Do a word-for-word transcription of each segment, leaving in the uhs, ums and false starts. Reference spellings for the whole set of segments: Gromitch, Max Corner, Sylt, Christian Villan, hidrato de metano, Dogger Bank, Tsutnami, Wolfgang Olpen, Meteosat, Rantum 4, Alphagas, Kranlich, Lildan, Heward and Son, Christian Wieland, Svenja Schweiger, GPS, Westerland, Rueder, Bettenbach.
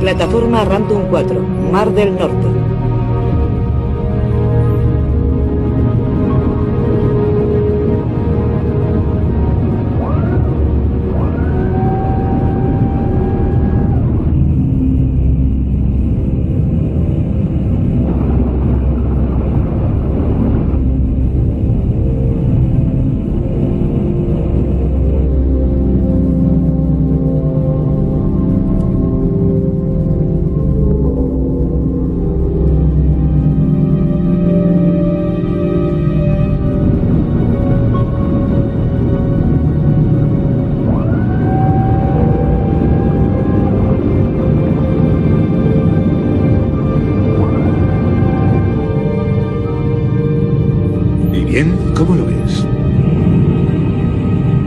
Plataforma Rantum cuatro, Mar del Norte.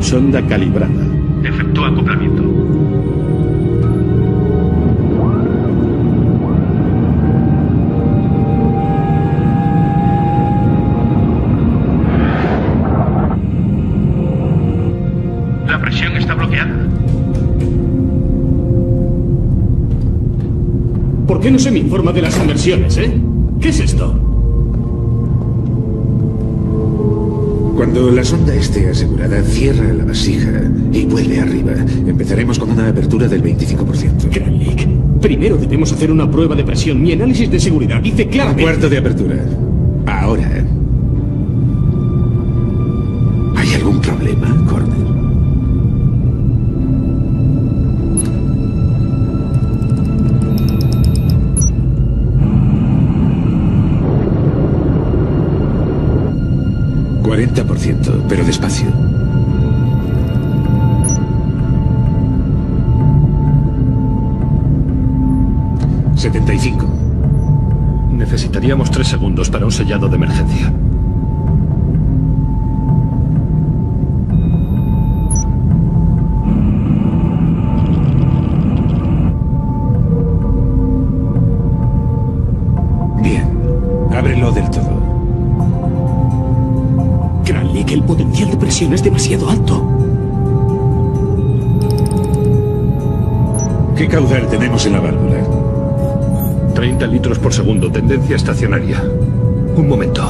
Sonda calibrada. Efectúa acoplamiento. La presión está bloqueada. ¿Por qué no se me informa de las inversiones, eh? ¿Qué es esto? Cuando la sonda esté asegurada, cierra la vasija y vuelve arriba. Empezaremos con una apertura del veinticinco por ciento. Gran leak. Primero debemos hacer una prueba de presión. Mi análisis de seguridad dice claramente... Cuarto de apertura. Ahora. ¿Hay algún problema, Corner? cuarenta por ciento, pero despacio. setenta y cinco. Necesitaríamos tres segundos para un sellado de emergencia. Bien, ábrelo del todo. Que el potencial de presión es demasiado alto. ¿Qué caudal tenemos en la válvula? treinta litros por segundo, tendencia estacionaria. Un momento.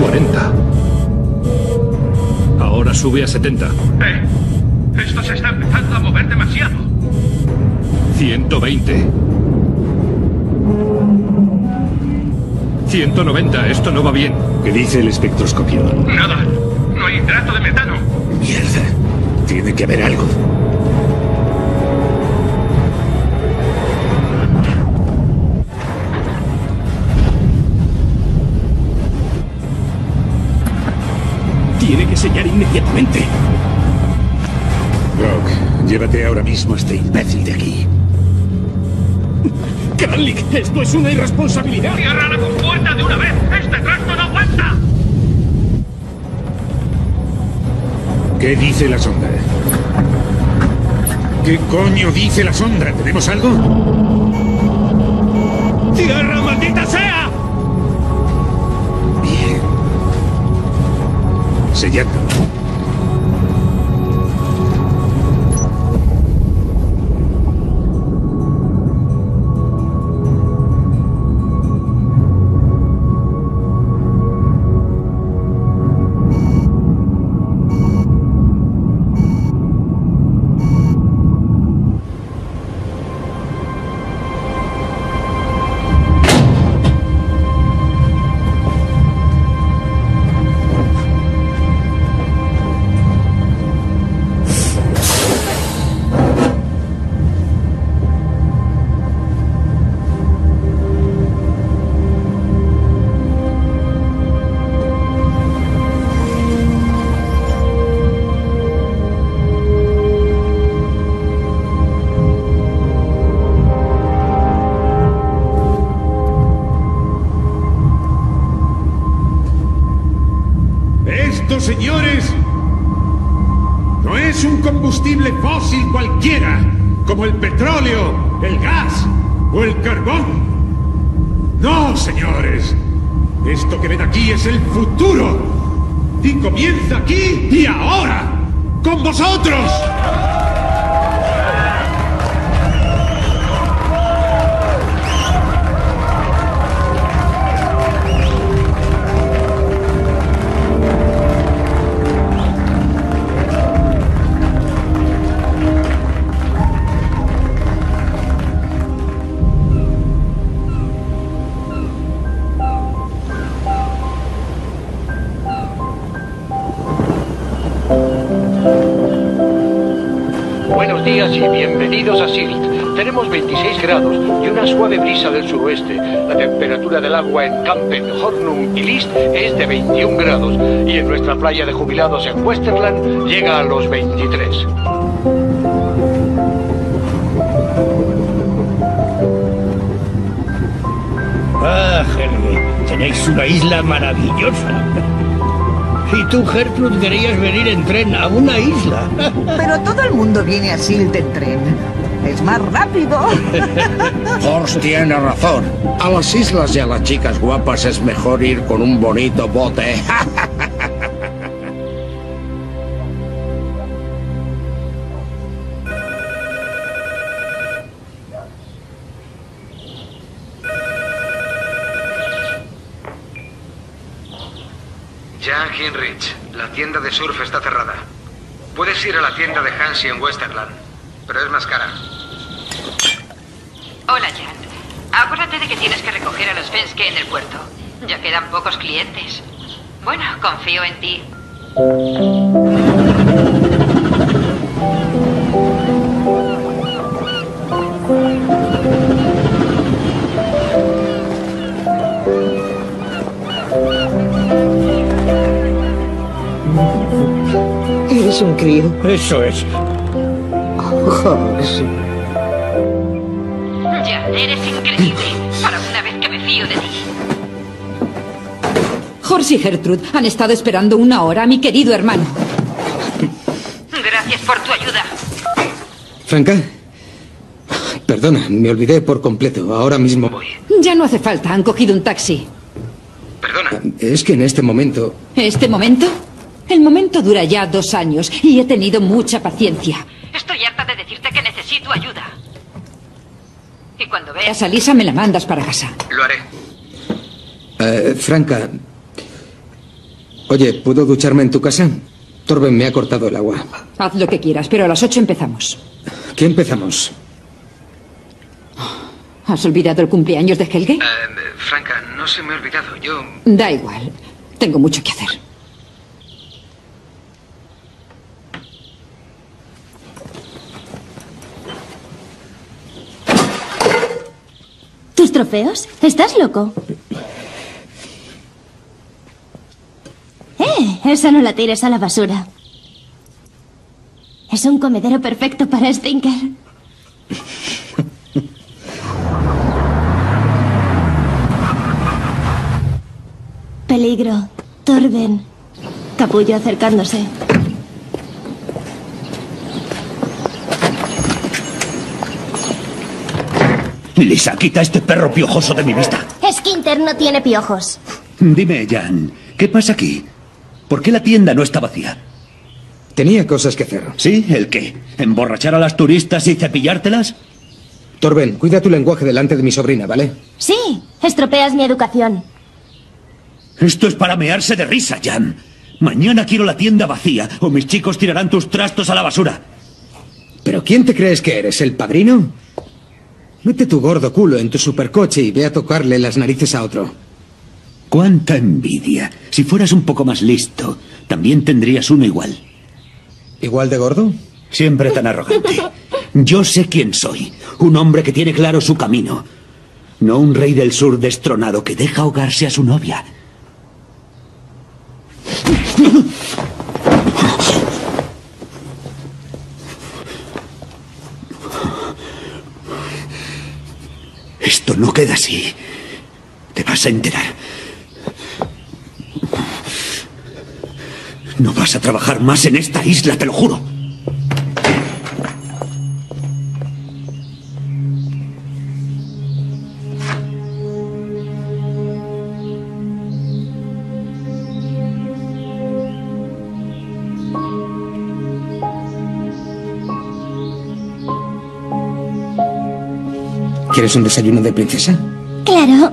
cuarenta. Ahora sube a setenta. ¡Eh! Esto se está empezando a mover demasiado. ciento veinte. ciento noventa, esto no va bien. ¿Qué dice el espectroscopio? Nada, no hay hidrato de metano. Mierda, tiene que haber algo. Tiene que sellar inmediatamente. Brock, llévate ahora mismo a este imbécil de aquí. Kranlich, esto es una irresponsabilidad. ¡Cierra la compuerta de una vez! ¡Este trasto no aguanta! ¿Qué dice la sonda? ¿Qué coño dice la sonda? ¿Tenemos algo? ¡Cierra, maldita sea! Bien. Sellando. señores, no es un combustible fósil cualquiera, como el petróleo, el gas o el carbón. No, señores. Esto que ven aquí es el futuro. Y comienza aquí y ahora. ¡Con vosotros! Buenos días y bienvenidos a Sylt. Tenemos veintiséis grados y una suave brisa del suroeste. La temperatura del agua en Kampen, Hornum y List es de veintiún grados y en nuestra playa de jubilados en Westerland llega a los veintitrés. Ah, Gertrude, tenéis una isla maravillosa. Y tú, Gertrude, querías venir en tren a una isla. Pero todo el mundo viene a Sylt en tren. Es más rápido. Horst tiene razón. A las islas y a las chicas guapas es mejor ir con un bonito bote. Heinrich, la tienda de surf está cerrada. Puedes ir a la tienda de Hansi en Westerland, pero es más cara. Hola, Jan. Acuérdate de que tienes que recoger a los Svenske en el puerto. Ya quedan pocos clientes. Bueno, confío en ti. Es un crío. Eso es. Jan, eres increíble. Para una vez que me fío de ti. Horst y Gertrude han estado esperando una hora a mi querido hermano. Gracias por tu ayuda. Franca. Perdona, me olvidé por completo. Ahora mismo voy. Ya no hace falta, han cogido un taxi. Perdona. Es que en este momento... ¿Este momento? El momento dura ya dos años y he tenido mucha paciencia. Estoy harta de decirte que necesito ayuda. Y cuando veas a Lisa me la mandas para casa. Lo haré. Uh, Franca. Oye, ¿puedo ducharme en tu casa? Torben me ha cortado el agua. Haz lo que quieras, pero a las ocho empezamos. ¿Qué empezamos? ¿Has olvidado el cumpleaños de Helge? Uh, Franca, no se me ha olvidado, yo... Da igual, tengo mucho que hacer. ¿Tus trofeos? ¿Estás loco? ¡Eh! Esa no la tires a la basura. Es un comedero perfecto para Stinker. Peligro. Torben. Capullo acercándose. Lisa, quita este perro piojoso de mi vista. Skinter no tiene piojos. Dime, Jan, ¿qué pasa aquí? ¿Por qué la tienda no está vacía? Tenía cosas que hacer. ¿Sí? ¿El qué? ¿Emborrachar a las turistas y cepillártelas? Torben, cuida tu lenguaje delante de mi sobrina, ¿vale? Sí, estropeas mi educación. Esto es para mearse de risa, Jan. Mañana quiero la tienda vacía o mis chicos tirarán tus trastos a la basura. ¿Pero quién te crees que eres, el padrino? Mete tu gordo culo en tu supercoche y ve a tocarle las narices a otro. ¡Cuánta envidia! Si fueras un poco más listo, también tendrías uno igual. ¿Igual de gordo? Siempre tan arrogante. Yo sé quién soy. Un hombre que tiene claro su camino. No un rey del sur destronado que deja ahogarse a su novia. Esto no queda así. Te vas a enterar. No vas a trabajar más en esta isla, te lo juro. ¿Quieres un desayuno de princesa? Claro.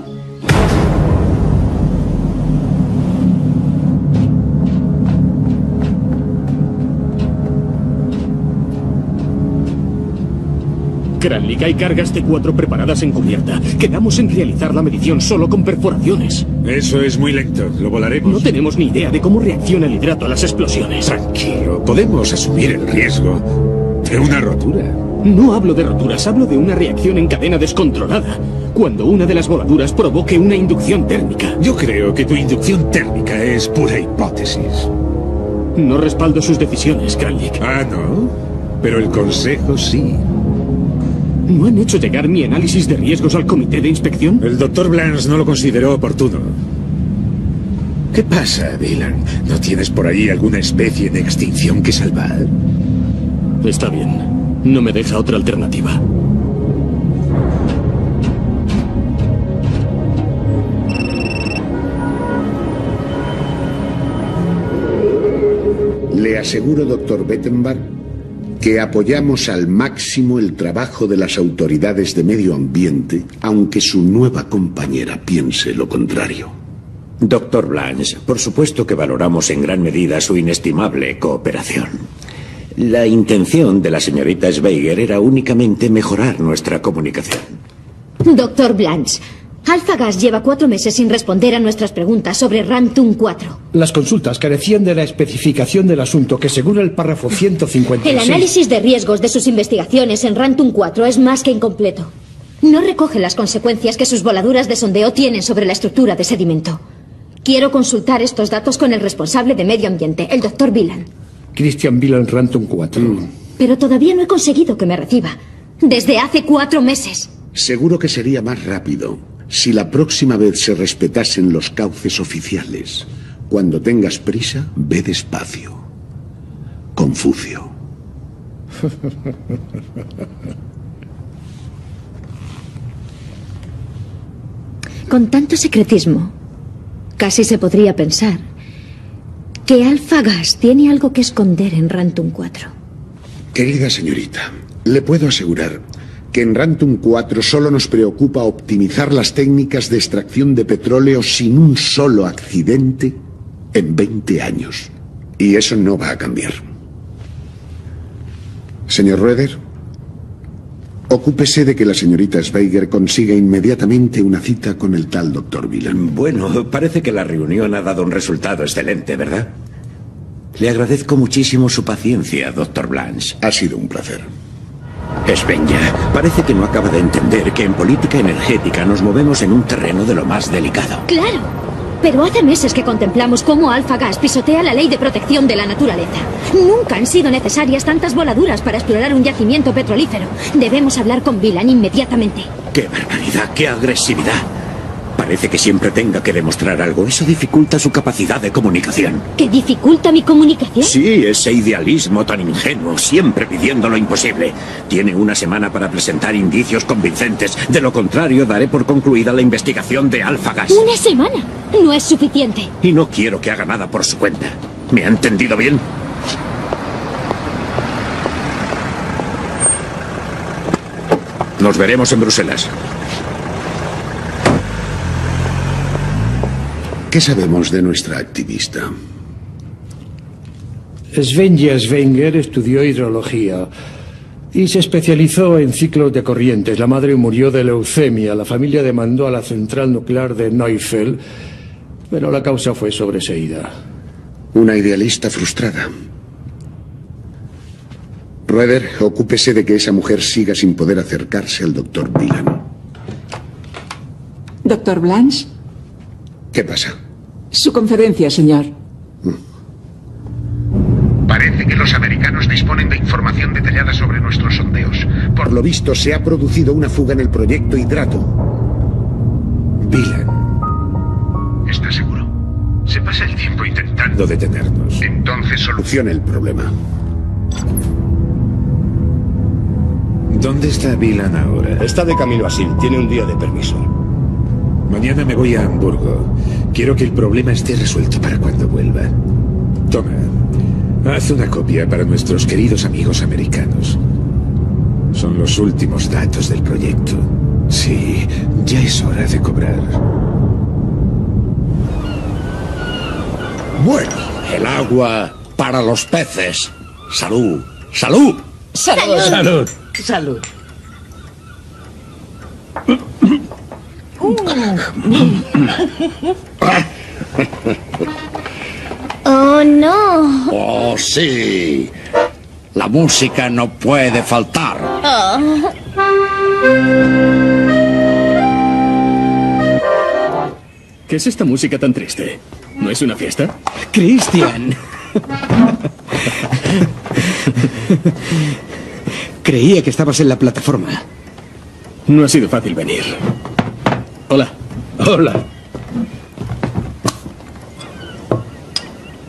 Kranlik, hay cargas T cuatro preparadas en cubierta. Quedamos en realizar la medición solo con perforaciones. Eso es muy lento, lo volaremos. No tenemos ni idea de cómo reacciona el hidrato a las explosiones. Tranquilo, podemos asumir el riesgo de una rotura. No hablo de roturas, hablo de una reacción en cadena descontrolada. Cuando una de las voladuras provoque una inducción térmica. Yo creo que tu inducción térmica es pura hipótesis. No respaldo sus decisiones, Kranlik. Ah, ¿no? Pero el consejo sí. ¿No han hecho llegar mi análisis de riesgos al comité de inspección? El doctor Blanche no lo consideró oportuno. ¿Qué pasa, Dylan? ¿No tienes por ahí alguna especie de extinción que salvar? Está bien. No me deja otra alternativa. Le aseguro, doctor Bettenbach, que apoyamos al máximo el trabajo de las autoridades de medio ambiente, aunque su nueva compañera piense lo contrario. Doctor Blanche, por supuesto que valoramos en gran medida su inestimable cooperación. La intención de la señorita Schweiger era únicamente mejorar nuestra comunicación. Doctor Blanche, Alphagas lleva cuatro meses sin responder a nuestras preguntas sobre Rantum cuatro. Las consultas carecían de la especificación del asunto que según el párrafo ciento cincuenta y seis... El análisis de riesgos de sus investigaciones en Rantum cuatro es más que incompleto. No recoge las consecuencias que sus voladuras de sondeo tienen sobre la estructura de sedimento. Quiero consultar estos datos con el responsable de medio ambiente, el doctor Villan. Christian Villan, Rantum cuatro. Pero todavía no he conseguido que me reciba. Desde hace cuatro meses. Seguro que sería más rápido si la próxima vez se respetasen los cauces oficiales. Cuando tengas prisa, ve despacio. Confucio. Con tanto secretismo, casi se podría pensar que Alphagas tiene algo que esconder en Rantum cuatro. Querida señorita, le puedo asegurar que en Rantum cuatro solo nos preocupa optimizar las técnicas de extracción de petróleo sin un solo accidente en veinte años. Y eso no va a cambiar. Señor Rueder, ocúpese de que la señorita Schweiger consiga inmediatamente una cita con el tal doctor Villan. Bueno, parece que la reunión ha dado un resultado excelente, ¿verdad? Le agradezco muchísimo su paciencia, doctor Blanche. Ha sido un placer. Svenja, parece que no acaba de entender que en política energética nos movemos en un terreno de lo más delicado. ¡Claro! Pero hace meses que contemplamos cómo Alphagas pisotea la ley de protección de la naturaleza. Nunca han sido necesarias tantas voladuras para explorar un yacimiento petrolífero. Debemos hablar con Villan inmediatamente. ¡Qué barbaridad! ¡Qué agresividad! Parece que siempre tenga que demostrar algo. Eso dificulta su capacidad de comunicación. ¿Que dificulta mi comunicación? Sí, ese idealismo tan ingenuo, siempre pidiendo lo imposible. Tiene una semana para presentar indicios convincentes. De lo contrario, daré por concluida la investigación de Alphagas. ¿Una semana? No es suficiente. Y no quiero que haga nada por su cuenta. ¿Me ha entendido bien? Nos veremos en Bruselas. ¿Qué sabemos de nuestra activista? Svenja Schweiger estudió hidrología y se especializó en ciclos de corrientes. La madre murió de leucemia. La familia demandó a la central nuclear de Neufeld, pero la causa fue sobreseída. Una idealista frustrada. Rueder, ocúpese de que esa mujer siga sin poder acercarse al doctor Villan. ¿Doctor Blanche? ¿Qué pasa? Su conferencia, señor. Parece que los americanos disponen de información detallada sobre nuestros sondeos. Por lo visto, se ha producido una fuga en el proyecto Hidrato. Villan. ¿Está seguro? Se pasa el tiempo intentando... permitido detenernos. Entonces solucione el problema. ¿Dónde está Villan ahora? Está de camino a Sylt. Tiene un día de permiso. Mañana me voy a Hamburgo. Quiero que el problema esté resuelto para cuando vuelva. Toma. Haz una copia para nuestros queridos amigos americanos. Son los últimos datos del proyecto. Sí, ya es hora de cobrar. Bueno, el agua para los peces. Salud. Salud. Salud. Salud. Salud. Oh, no. Oh, sí. La música no puede faltar. Oh. ¿Qué es esta música tan triste? ¿No es una fiesta? ¡Christian! Creía que estabas en la plataforma. No ha sido fácil venir. Hola. Hola.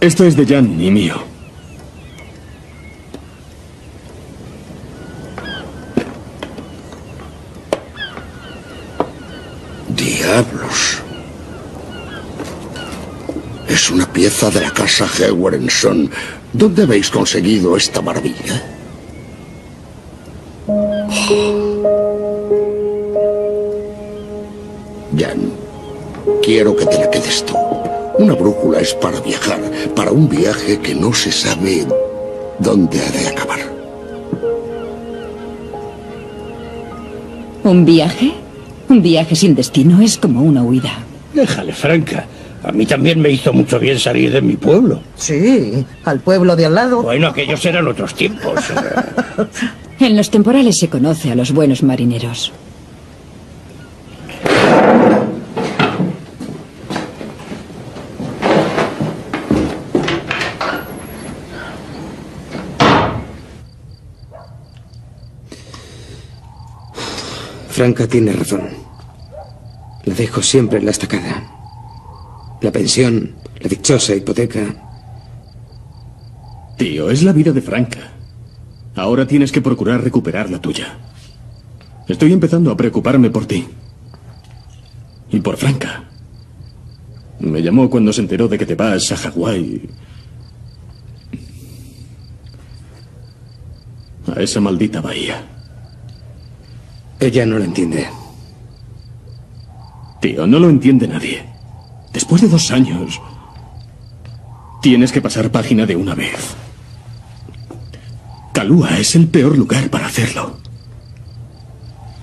Esto es de Jan y mío. Diablos. Es una pieza de la casa Heward and Son. ¿Dónde habéis conseguido esta maravilla? Jan, quiero que te la quedes tú. Una brújula es para viajar, para un viaje que no se sabe dónde ha de acabar. ¿Un viaje? Un viaje sin destino es como una huida. Déjale, Franca. A mí también me hizo mucho bien salir de mi pueblo. Sí, al pueblo de al lado. Bueno, aquellos eran otros tiempos. En los temporales se conoce a los buenos marineros. Franca tiene razón. La dejo siempre en la estacada. La pensión, la dichosa hipoteca. Tío, es la vida de Franca. Ahora tienes que procurar recuperar la tuya. Estoy empezando a preocuparme por ti. Y por Franca. Me llamó cuando se enteró de que te vas a Hawái. A esa maldita bahía. Ella no lo entiende. Tío, no lo entiende nadie. Después de dos años, tienes que pasar página de una vez. Kalua es el peor lugar para hacerlo.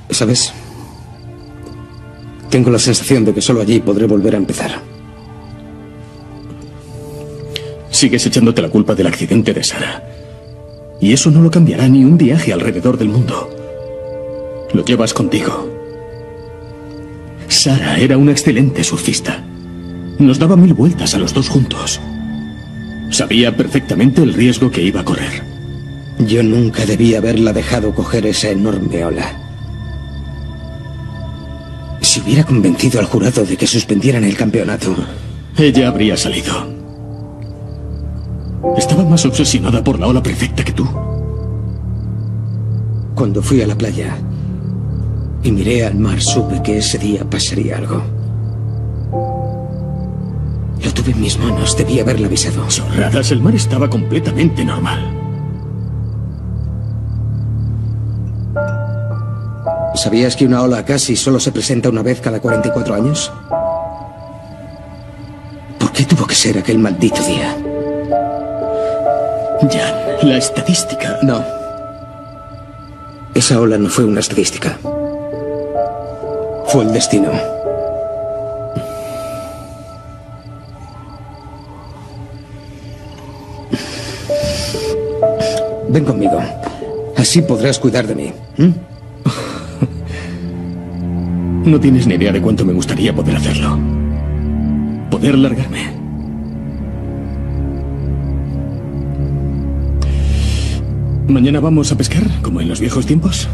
¿Sabes? Tengo la sensación de que solo allí podré volver a empezar. Sigues echándote la culpa del accidente de Sara. Y eso no lo cambiará ni un viaje alrededor del mundo. Lo llevas contigo. Sara era una excelente surfista. Nos daba mil vueltas a los dos juntos. Sabía perfectamente el riesgo que iba a correr. Yo nunca debía haberla dejado coger esa enorme ola. Si hubiera convencido al jurado de que suspendieran el campeonato, ella habría salido. Estaba más obsesionada por la ola perfecta que tú. Cuando fui a la playa y miré al mar, supe que ese día pasaría algo. Lo tuve en mis manos, debía haberla avisado. Chorradas, el mar estaba completamente normal. ¿Sabías que una ola casi solo se presenta una vez cada cuarenta y cuatro años? ¿Por qué tuvo que ser aquel maldito día? Jan, la estadística... No. Esa ola no fue una estadística. Fue el destino. Ven conmigo. Así podrás cuidar de mí. ¿Mm? No tienes ni idea de cuánto me gustaría poder hacerlo. Poder largarme. ¿Mañana vamos a pescar, como en los viejos tiempos?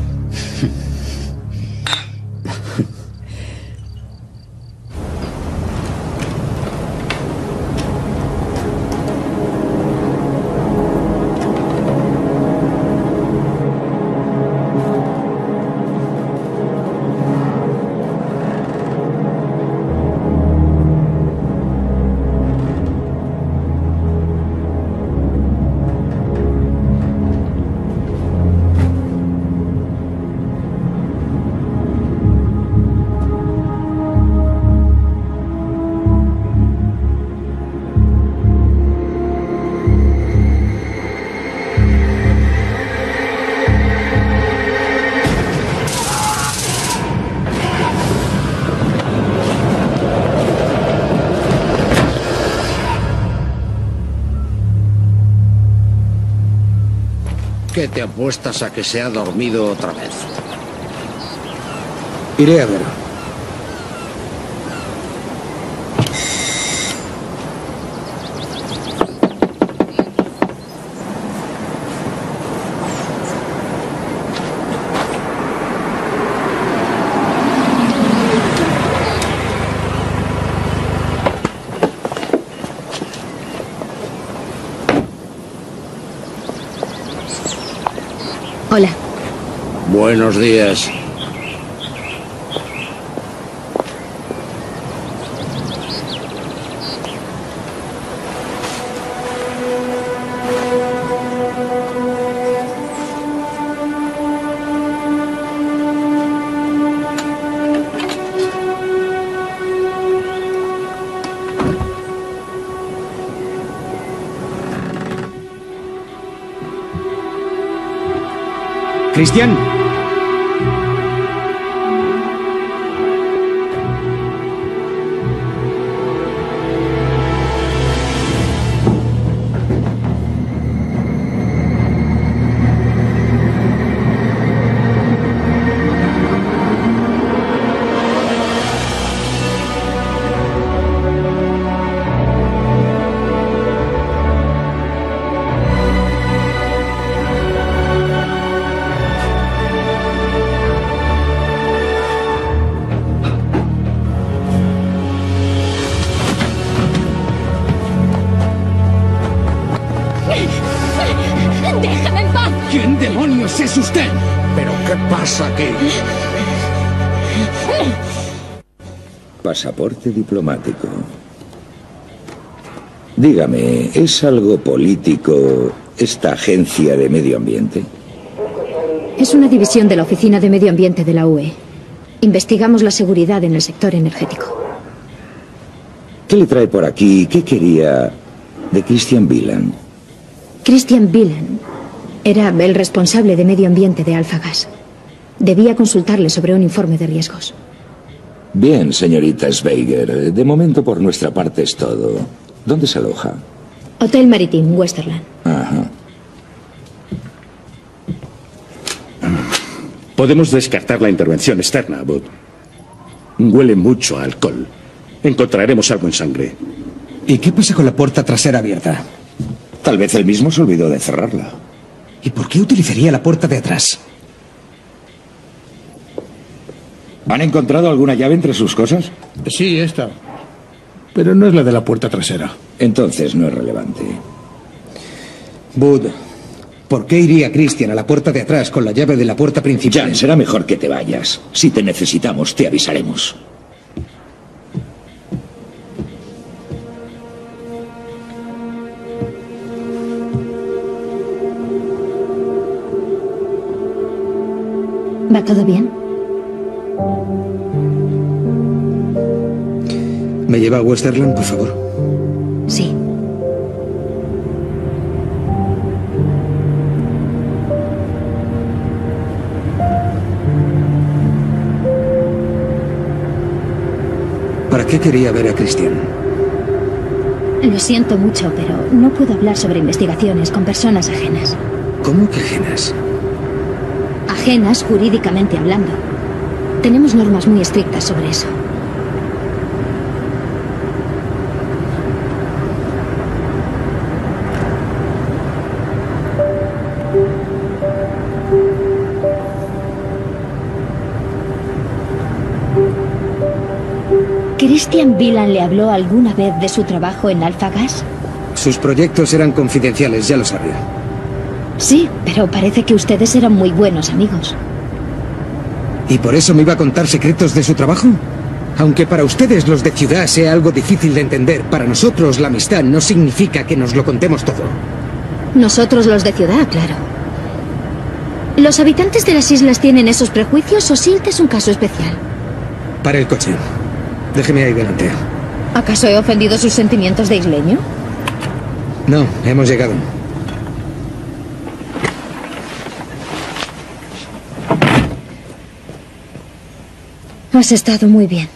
que te apuestas a que se ha dormido otra vez. Iré a ver. Hola. Buenos días. Cristian. Usted. ¿Pero qué pasa aquí? Pasaporte diplomático. Dígame, ¿es algo político esta agencia de medio ambiente? Es una división de la Oficina de Medio Ambiente de la U E. Investigamos la seguridad en el sector energético. ¿Qué le trae por aquí? ¿Qué quería de Christian Wieland? Christian Wieland era el responsable de medio ambiente de Alphagas. Debía consultarle sobre un informe de riesgos. Bien, señorita Schweiger. De momento por nuestra parte es todo. ¿Dónde se aloja? Hotel Maritime, Westerland. Ajá. Podemos descartar la intervención externa, Bud. Huele mucho a alcohol. Encontraremos algo en sangre. ¿Y qué pasa con la puerta trasera abierta? Tal vez él mismo se olvidó de cerrarla. ¿Y por qué utilizaría la puerta de atrás? ¿Han encontrado alguna llave entre sus cosas? Sí, esta. Pero no es la de la puerta trasera. Entonces no es relevante. Bud, ¿por qué iría Christian a la puerta de atrás con la llave de la puerta principal? Jan, será mejor que te vayas. Si te necesitamos, te avisaremos. ¿Va todo bien? ¿Me lleva a Westerland, por favor? Sí. ¿Para qué quería ver a Christian? Lo siento mucho, pero no puedo hablar sobre investigaciones con personas ajenas. ¿Cómo que ajenas? Ajenas jurídicamente hablando. Tenemos normas muy estrictas sobre eso. ¿Christian Wieland le habló alguna vez de su trabajo en Alphagas? Sus proyectos eran confidenciales, ya lo sabía. Sí, pero parece que ustedes eran muy buenos amigos. ¿Y por eso me iba a contar secretos de su trabajo? Aunque para ustedes los de ciudad sea algo difícil de entender, para nosotros la amistad no significa que nos lo contemos todo. Nosotros los de ciudad, claro. ¿Los habitantes de las islas tienen esos prejuicios o Sylt es un caso especial? Para el coche. Déjeme ahí delante. ¿Acaso he ofendido sus sentimientos de isleño? No, hemos llegado. Has estado muy bien.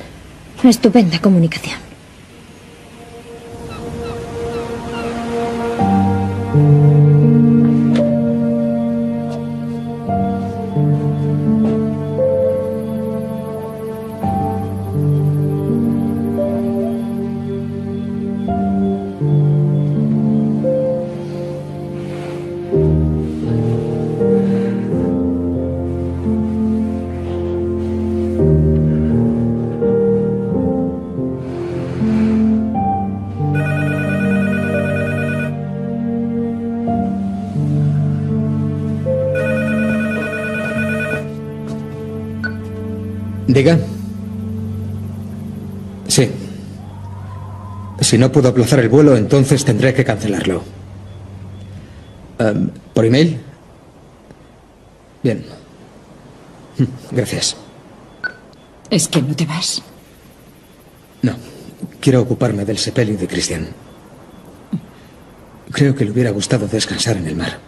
Estupenda comunicación. Diga. Sí. Si no puedo aplazar el vuelo, entonces tendré que cancelarlo. Um, ¿Por email? Bien. Gracias. ¿Es que no te vas? No. Quiero ocuparme del sepelio de Cristian. Creo que le hubiera gustado descansar en el mar.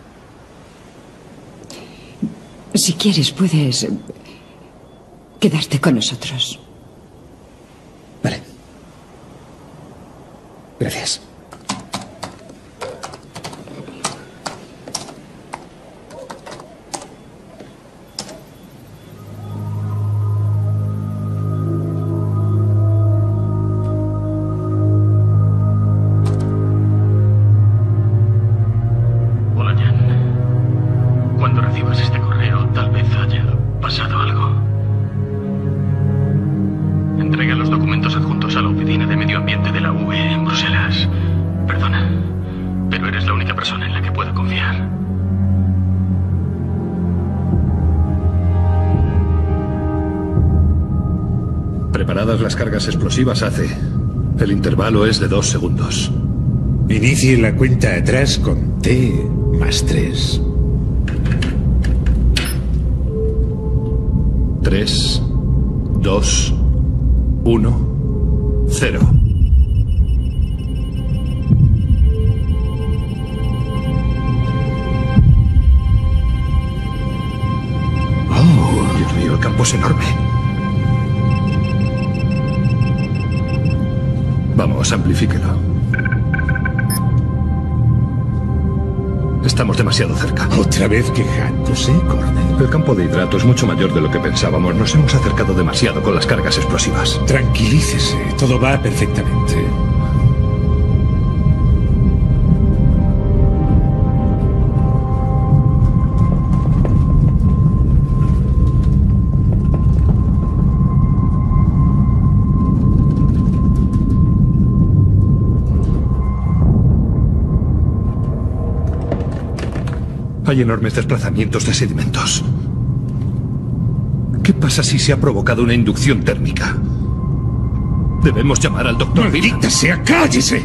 Si quieres, puedes quedarte con nosotros. Vale. Gracias. Explosivas hace. El intervalo es de dos segundos. Inicie la cuenta atrás con T más tres. Tres, dos, uno, cero. Oh, Dios mío, el campo es enorme. Vamos, amplifíquelo. Estamos demasiado cerca. ¿Otra vez quejándose, Corden? El campo de hidrato es mucho mayor de lo que pensábamos. Nos hemos acercado demasiado con las cargas explosivas. Tranquilícese, todo va perfectamente. Hay enormes desplazamientos de sedimentos. ¿Qué pasa si se ha provocado una inducción térmica? Debemos llamar al doctor. ¡Maldita sea, cállese!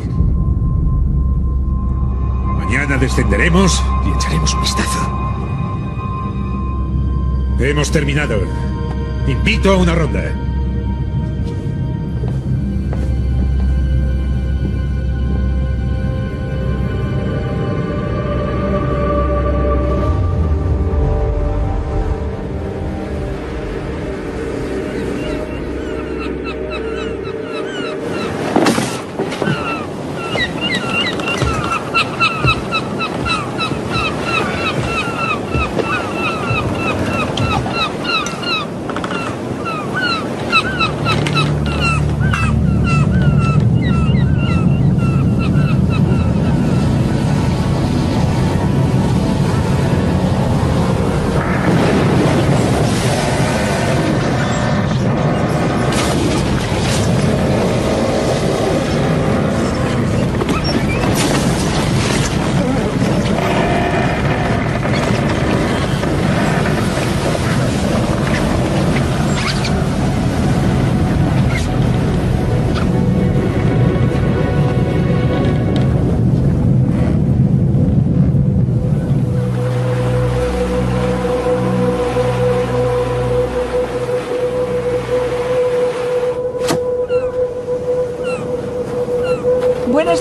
Mañana descenderemos y echaremos un vistazo. Hemos terminado. Invito a una ronda.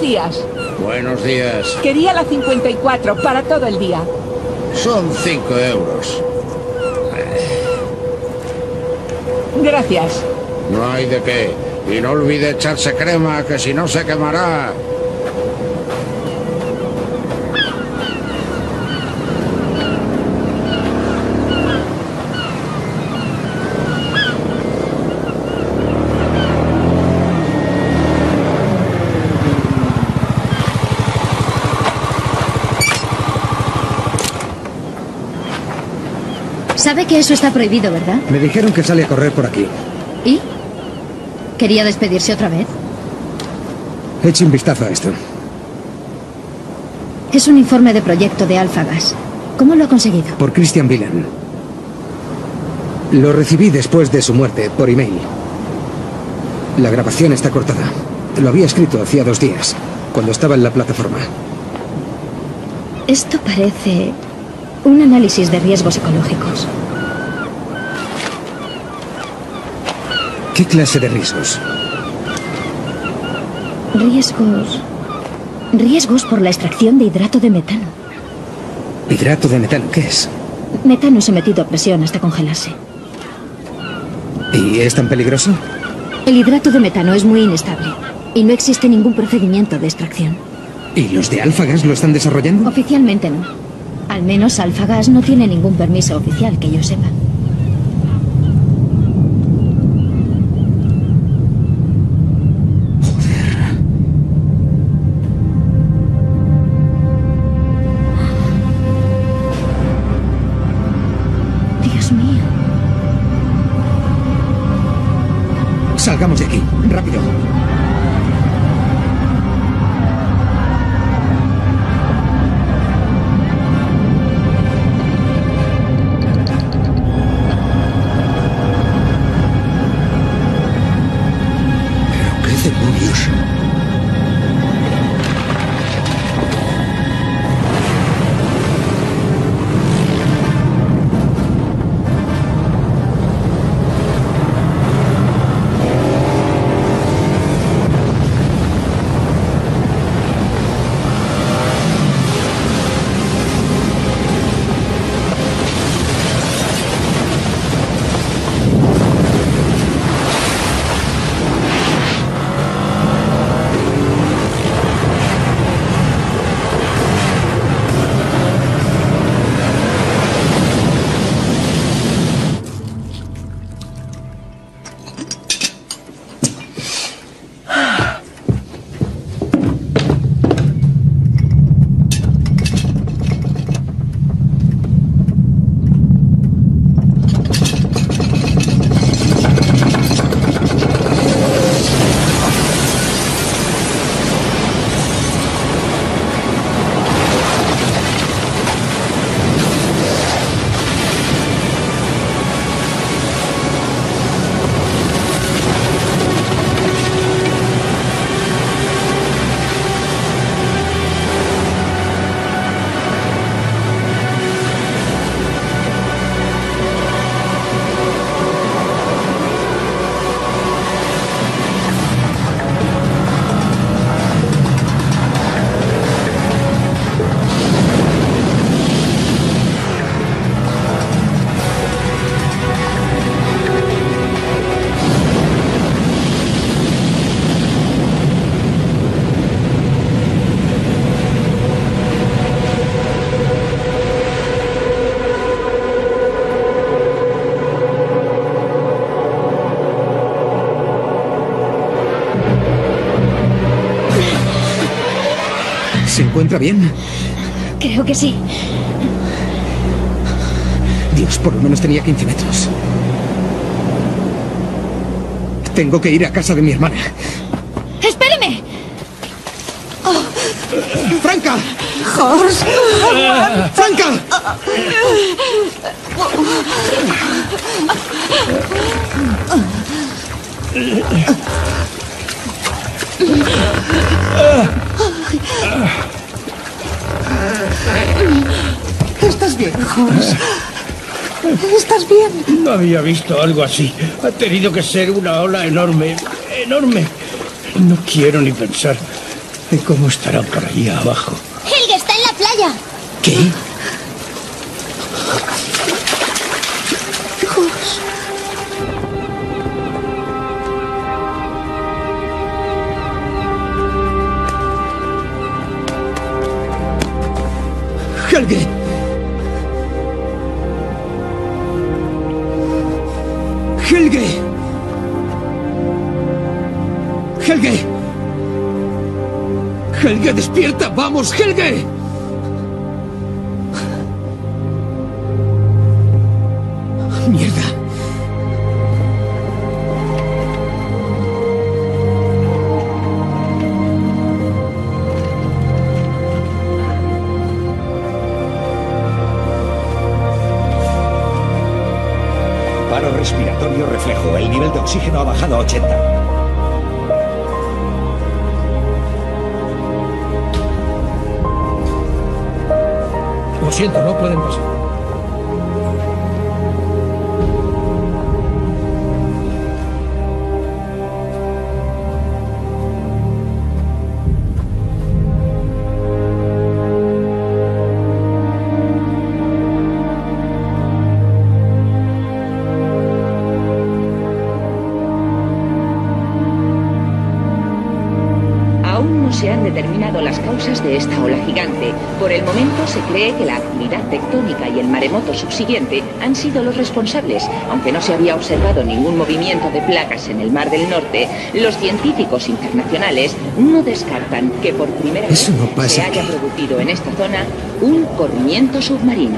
Días. Buenos días. Quería la cincuenta y cuatro para todo el día. Son cinco euros. Gracias. No hay de qué. Y no olvide echarse crema, que si no se quemará. Sabe que eso está prohibido, ¿verdad? Me dijeron que sale a correr por aquí. ¿Y? ¿Quería despedirse otra vez? Eche un vistazo a esto. Es un informe de proyecto de Alphagas. ¿Cómo lo ha conseguido? Por Christian Villan. Lo recibí después de su muerte, por email. La grabación está cortada. Lo había escrito hacía dos días, cuando estaba en la plataforma. Esto parece un análisis de riesgos ecológicos. ¿Qué clase de riesgos? Riesgos... Riesgos por la extracción de hidrato de metano. ¿Hidrato de metano? ¿Qué es? Metano sometido a presión hasta congelarse. ¿Y es tan peligroso? El hidrato de metano es muy inestable y no existe ningún procedimiento de extracción. ¿Y los de Alphagas lo están desarrollando? Oficialmente no. Al menos Alphagas no tiene ningún permiso oficial que yo sepa. Salgamos de aquí, rápido. Pero qué demonios. ¿Se encuentra bien? Creo que sí. Dios, por lo menos tenía quince metros. Tengo que ir a casa de mi hermana. ¡Espéreme! Oh. ¡Franca! ¡Horst! ¡Franca! ¿Estás bien, Horst? ¿Estás bien? No había visto algo así. Ha tenido que ser una ola enorme, enorme. No quiero ni pensar en cómo estará por ahí abajo. Helge está en la playa. ¿Qué? Horst. Helge. Helge. Helge. Helge, despierta, vamos, Helge. Mierda. reflejo. El nivel de oxígeno ha bajado a ochenta. Lo siento, no pueden pasar. Aún no se han determinado las causas de esta ola gigante. Por el momento se cree que la actividad tectónica y el maremoto subsiguiente han sido los responsables. Aunque no se había observado ningún movimiento de placas en el Mar del Norte, los científicos internacionales no descartan que por primera vez se haya producido en esta zona un corrimiento submarino.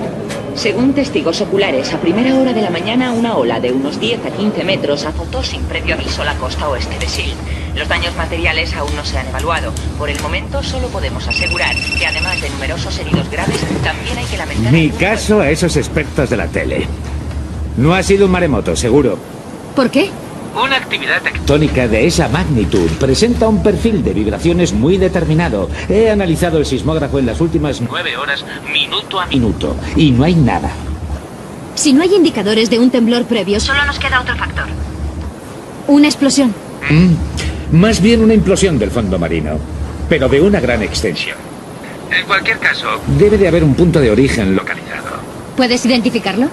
Según testigos oculares, a primera hora de la mañana una ola de unos diez a quince metros azotó sin previo aviso la costa oeste de Sylt. Los daños materiales aún no se han evaluado. Por el momento solo podemos asegurar que además de numerosos heridos graves, también hay que lamentar... Ni caso a esos expertos de la tele. No ha sido un maremoto, seguro. ¿Por qué? Una actividad tectónica de esa magnitud presenta un perfil de vibraciones muy determinado. He analizado el sismógrafo en las últimas nueve horas, minuto a minuto, y no hay nada. Si no hay indicadores de un temblor previo, solo nos queda otro factor. Una explosión. ¿Mm? Más bien una implosión del fondo marino, pero de una gran extensión. En cualquier caso, debe de haber un punto de origen localizado. ¿Puedes identificarlo?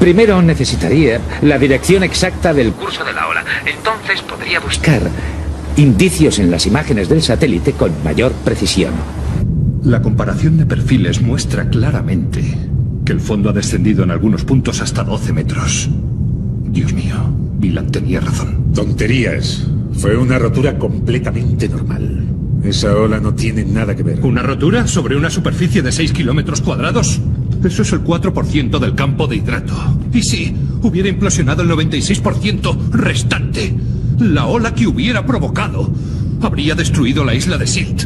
Primero necesitaría la dirección exacta del curso de la ola. Entonces podría buscar indicios en las imágenes del satélite con mayor precisión. La comparación de perfiles muestra claramente que el fondo ha descendido en algunos puntos hasta doce metros. Dios mío. Lildan tenía razón. Tonterías. Fue una rotura completamente normal. Esa ola no tiene nada que ver. ¿Una rotura sobre una superficie de seis kilómetros cuadrados? Eso es el cuatro por ciento del campo de hidrato. Y si hubiera implosionado el noventa y seis por ciento restante, la ola que hubiera provocado habría destruido la isla de Sylt.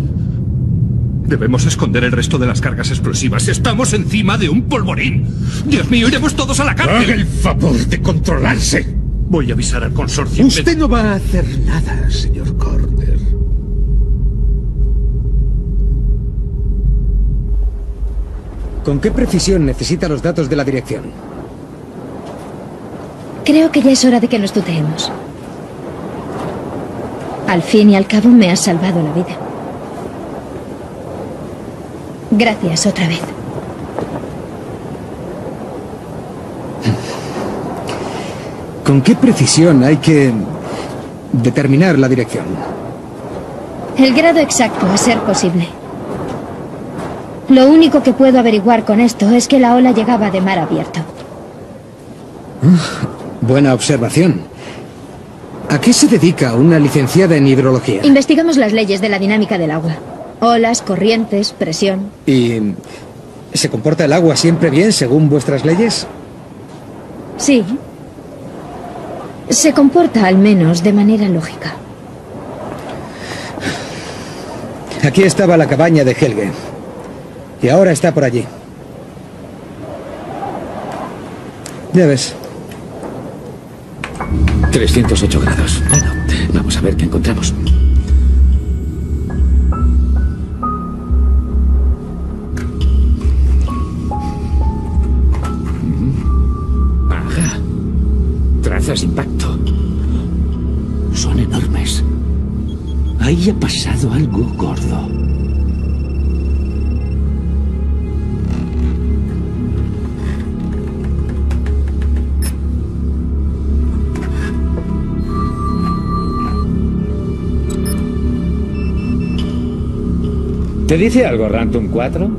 Debemos esconder el resto de las cargas explosivas. Estamos encima de un polvorín. Dios mío, iremos todos a la cárcel. ¡Haga el favor de controlarse! Voy a avisar al consorcio. Usted no va a hacer nada, señor Corder. ¿Con qué precisión necesita los datos de la dirección? Creo que ya es hora de que nos tuteemos. Al fin y al cabo me has salvado la vida. Gracias otra vez. ¿Con qué precisión hay que determinar la dirección? El grado exacto, a ser posible. Lo único que puedo averiguar con esto es que la ola llegaba de mar abierto. Uh, buena observación. ¿A qué se dedica una licenciada en hidrología? Investigamos las leyes de la dinámica del agua. Olas, corrientes, presión... ¿Y se comporta el agua siempre bien según vuestras leyes? Sí. Se comporta, al menos, de manera lógica. Aquí estaba la cabaña de Helge. Y ahora está por allí. Ya ves. trescientos ocho grados. Bueno, vamos a ver qué encontramos. Ajá. Trazas de impacto. Son enormes. Ahí ha pasado algo gordo. ¿Te dice algo Rantum cuatro?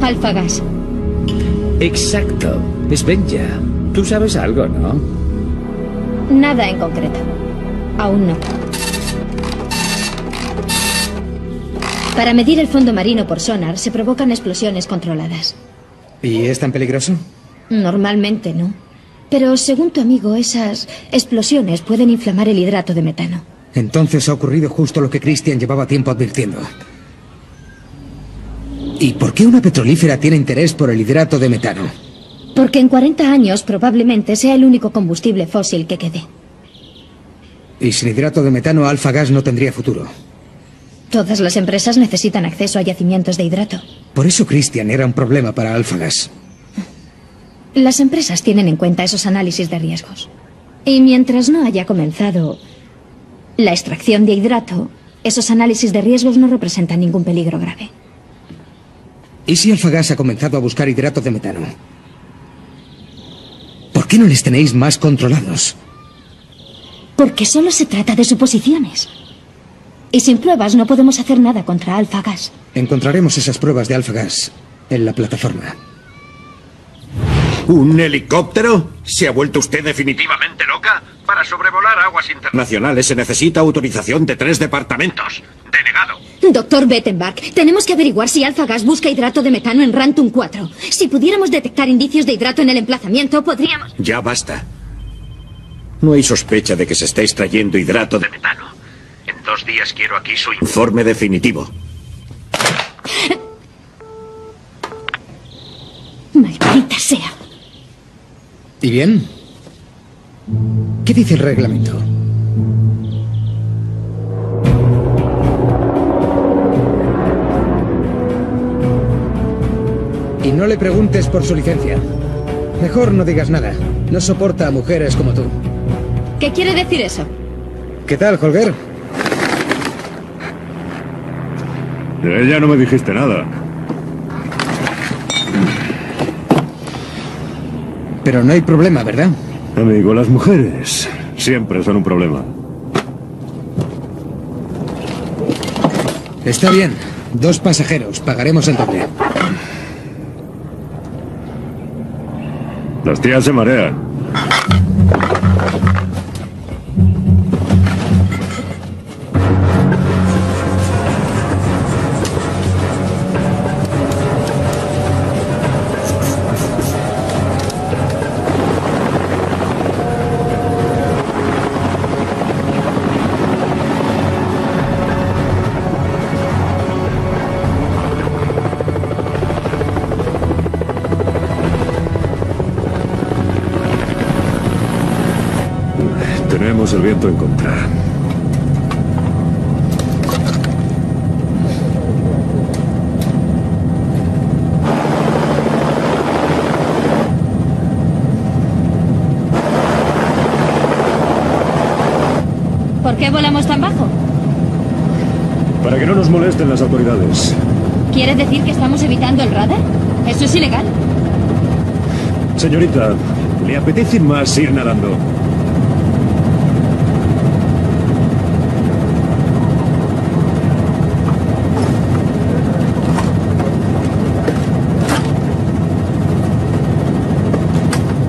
Alphagas. Exacto. Es Benja. Tú sabes algo, ¿no? Nada en concreto. Aún no. Para medir el fondo marino por sonar se provocan explosiones controladas. ¿Y es tan peligroso? Normalmente no. Pero según tu amigo, esas explosiones pueden inflamar el hidrato de metano. Entonces ha ocurrido justo lo que Christian llevaba tiempo advirtiendo. ¿Y por qué una petrolífera tiene interés por el hidrato de metano? Porque en cuarenta años probablemente sea el único combustible fósil que quede. Y sin hidrato de metano, Alphagas no tendría futuro. Todas las empresas necesitan acceso a yacimientos de hidrato. Por eso Christian era un problema para Alphagas. Las empresas tienen en cuenta esos análisis de riesgos. Y mientras no haya comenzado la extracción de hidrato, esos análisis de riesgos no representan ningún peligro grave. ¿Y si Alphagas ha comenzado a buscar hidrato de metano? ¿Por qué no les tenéis más controlados? Porque solo se trata de suposiciones. Y sin pruebas no podemos hacer nada contra Alphagas. Encontraremos esas pruebas de Alphagas en la plataforma. ¿Un helicóptero? ¿Se ha vuelto usted definitivamente loca? Para sobrevolar aguas internacionales se necesita autorización de tres departamentos. Denegado. Doctor Bettenbach, tenemos que averiguar si Alphagas busca hidrato de metano en Rantum cuatro. Si pudiéramos detectar indicios de hidrato en el emplazamiento, podríamos... Ya basta. No hay sospecha de que se está extrayendo hidrato de metano. En dos días quiero aquí su informe definitivo. Maldita sea. ¿Y bien? ¿Qué dice el reglamento? Y no le preguntes por su licencia. Mejor no digas nada. No soporta a mujeres como tú. ¿Qué quiere decir eso? ¿Qué tal, Holger? De ella no me dijiste nada. Pero no hay problema, ¿verdad? Amigo, las mujeres siempre son un problema. Está bien. Dos pasajeros. Pagaremos el doble. Las tías se marean. El viento en contra. ¿Por qué volamos tan bajo? Para que no nos molesten las autoridades. ¿Quiere decir que estamos evitando el radar? Eso es ilegal. Señorita, ¿le apetece más ir nadando?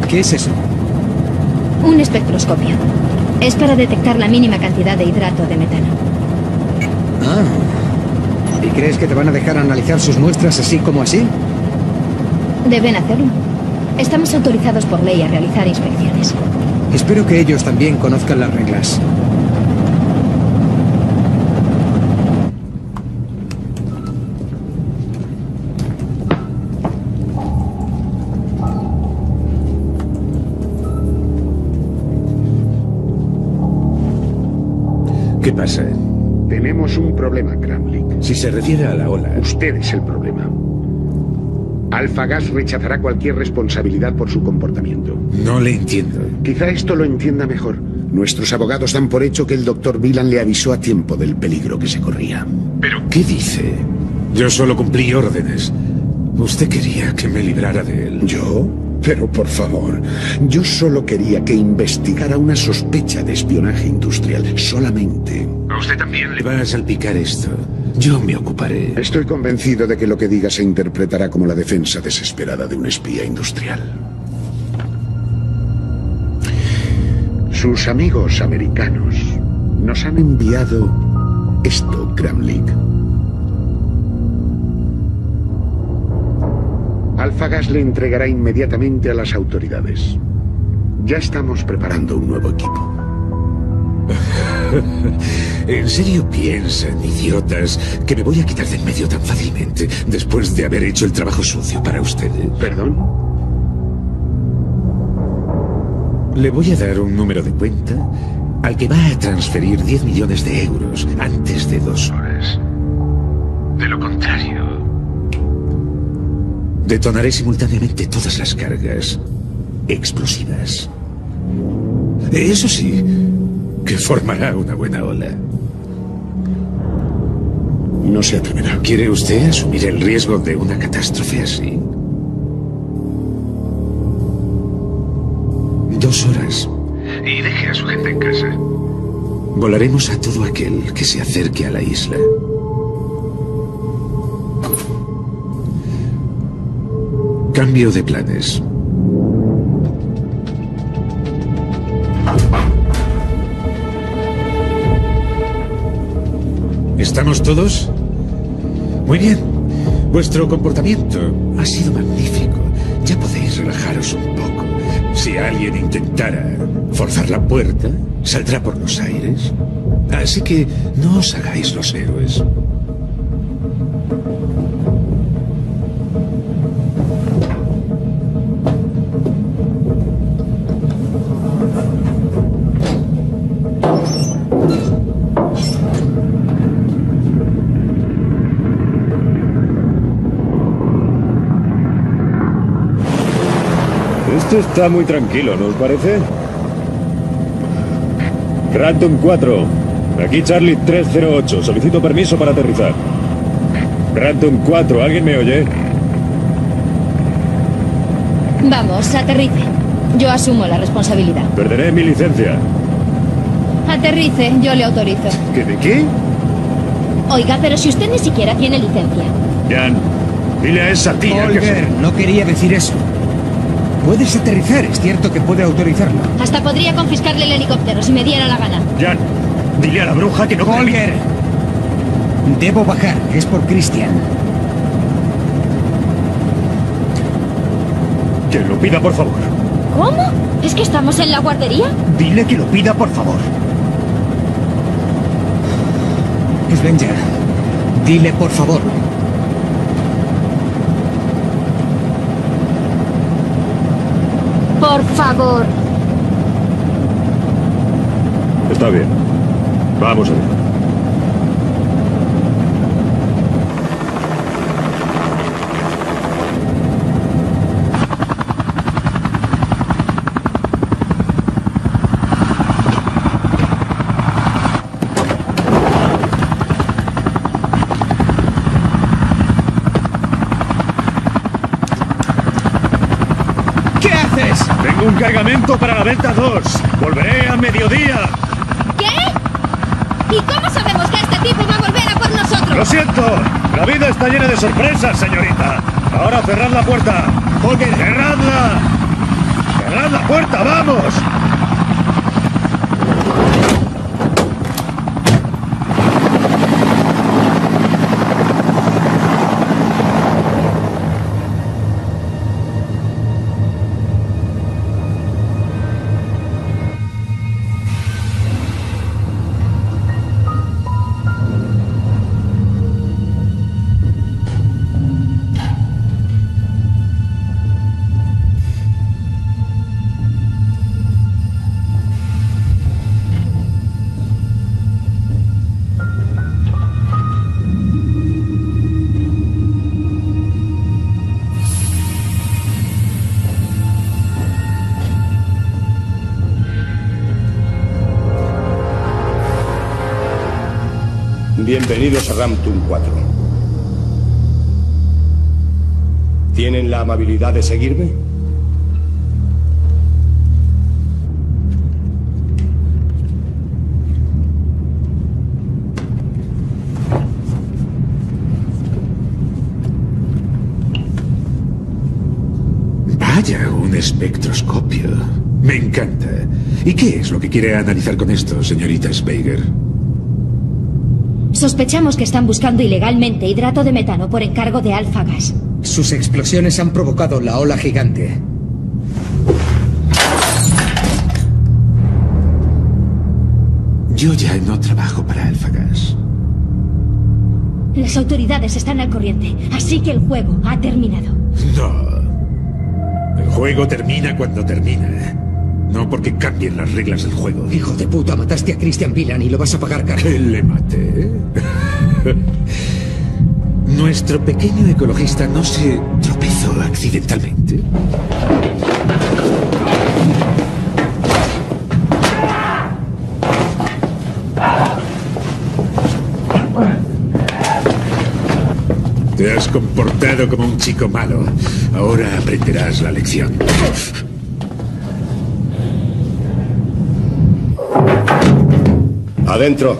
¿Qué es eso? Un espectroscopio. Es para detectar la mínima cantidad de hidrato de metano. Ah. ¿Y crees que te van a dejar analizar sus muestras así como así? Deben hacerlo. Estamos autorizados por ley a realizar inspecciones. Espero que ellos también conozcan las reglas. ¿Qué pasa? Tenemos un problema, Kramlik. Si se refiere a la ola... Usted es el problema. Alphagas rechazará cualquier responsabilidad por su comportamiento. No le entiendo. Quizá esto lo entienda mejor. Nuestros abogados dan por hecho que el doctor Villan le avisó a tiempo del peligro que se corría. ¿Pero qué dice? Yo solo cumplí órdenes. Usted quería que me librara de él. ¿Yo? Pero por favor, yo solo quería que investigara una sospecha de espionaje industrial, solamente. A usted también le va a salpicar esto. Yo me ocuparé. Estoy convencido de que lo que diga se interpretará como la defensa desesperada de un espía industrial. Sus amigos americanos nos han enviado esto, Kramlik. Alphagas le entregará inmediatamente a las autoridades. Ya estamos preparando un nuevo equipo. ¿En serio piensan, idiotas, que me voy a quitar de en medio tan fácilmente después de haber hecho el trabajo sucio para ustedes? ¿Perdón? Le voy a dar un número de cuenta al que va a transferir diez millones de euros antes de dos horas. De lo contrario, detonaré simultáneamente todas las cargas explosivas. Eso sí, que formará una buena ola. No se atreverá. ¿Quiere usted asumir el riesgo de una catástrofe así? Dos horas. Y deje a su gente en casa. Volaremos a todo aquel que se acerque a la isla. Cambio de planes. ¿Estamos todos? Muy bien. Vuestro comportamiento ha sido magnífico. Ya podéis relajaros un poco. Si alguien intentara forzar la puerta, saldrá por los aires. Así que no os hagáis los héroes. Esto está muy tranquilo, ¿no os parece? Rantum cuatro. Aquí Charlie tres cero ocho. Solicito permiso para aterrizar. Rantum cuatro, ¿alguien me oye? Vamos, aterrice. Yo asumo la responsabilidad. Perderé mi licencia. Aterrice, yo le autorizo. ¿Qué de qué? Oiga, pero si usted ni siquiera tiene licencia. Jan, dile a esa tía Oliver, que... no quería decir eso. Puedes aterrizar, es cierto que puede autorizarlo. Hasta podría confiscarle el helicóptero si me diera la gana. Jan, dile a la bruja que no... ¡Holger! Debo bajar, es por Christian. Que lo pida, por favor. ¿Cómo? ¿Es que estamos en la guardería? Dile que lo pida, por favor. Svenja, dile por favor. Por favor. Está bien. Vamos a ver. Un cargamento para la venta dos. Volveré a mediodía. ¿Qué? ¿Y cómo sabemos que este tipo va a volver a por nosotros? Lo siento. La vida está llena de sorpresas, señorita. Ahora cerrad la puerta. Porque cerradla. Cerrad la puerta, vamos. Bienvenidos a Rantum cuatro. ¿Tienen la amabilidad de seguirme? Vaya, un espectroscopio. Me encanta. ¿Y qué es lo que quiere analizar con esto, señorita Speiger? Sospechamos que están buscando ilegalmente hidrato de metano por encargo de Alphagas. Sus explosiones han provocado la ola gigante. Yo ya no trabajo para Alphagas. Las autoridades están al corriente, así que el juego ha terminado. No. El juego termina cuando termina. No porque cambien las reglas del juego. Hijo de puta, mataste a Christian Villan y lo vas a pagar caro. ¿Qué le maté? Nuestro pequeño ecologista no se tropezó accidentalmente. Te has comportado como un chico malo. Ahora aprenderás la lección. Adentro.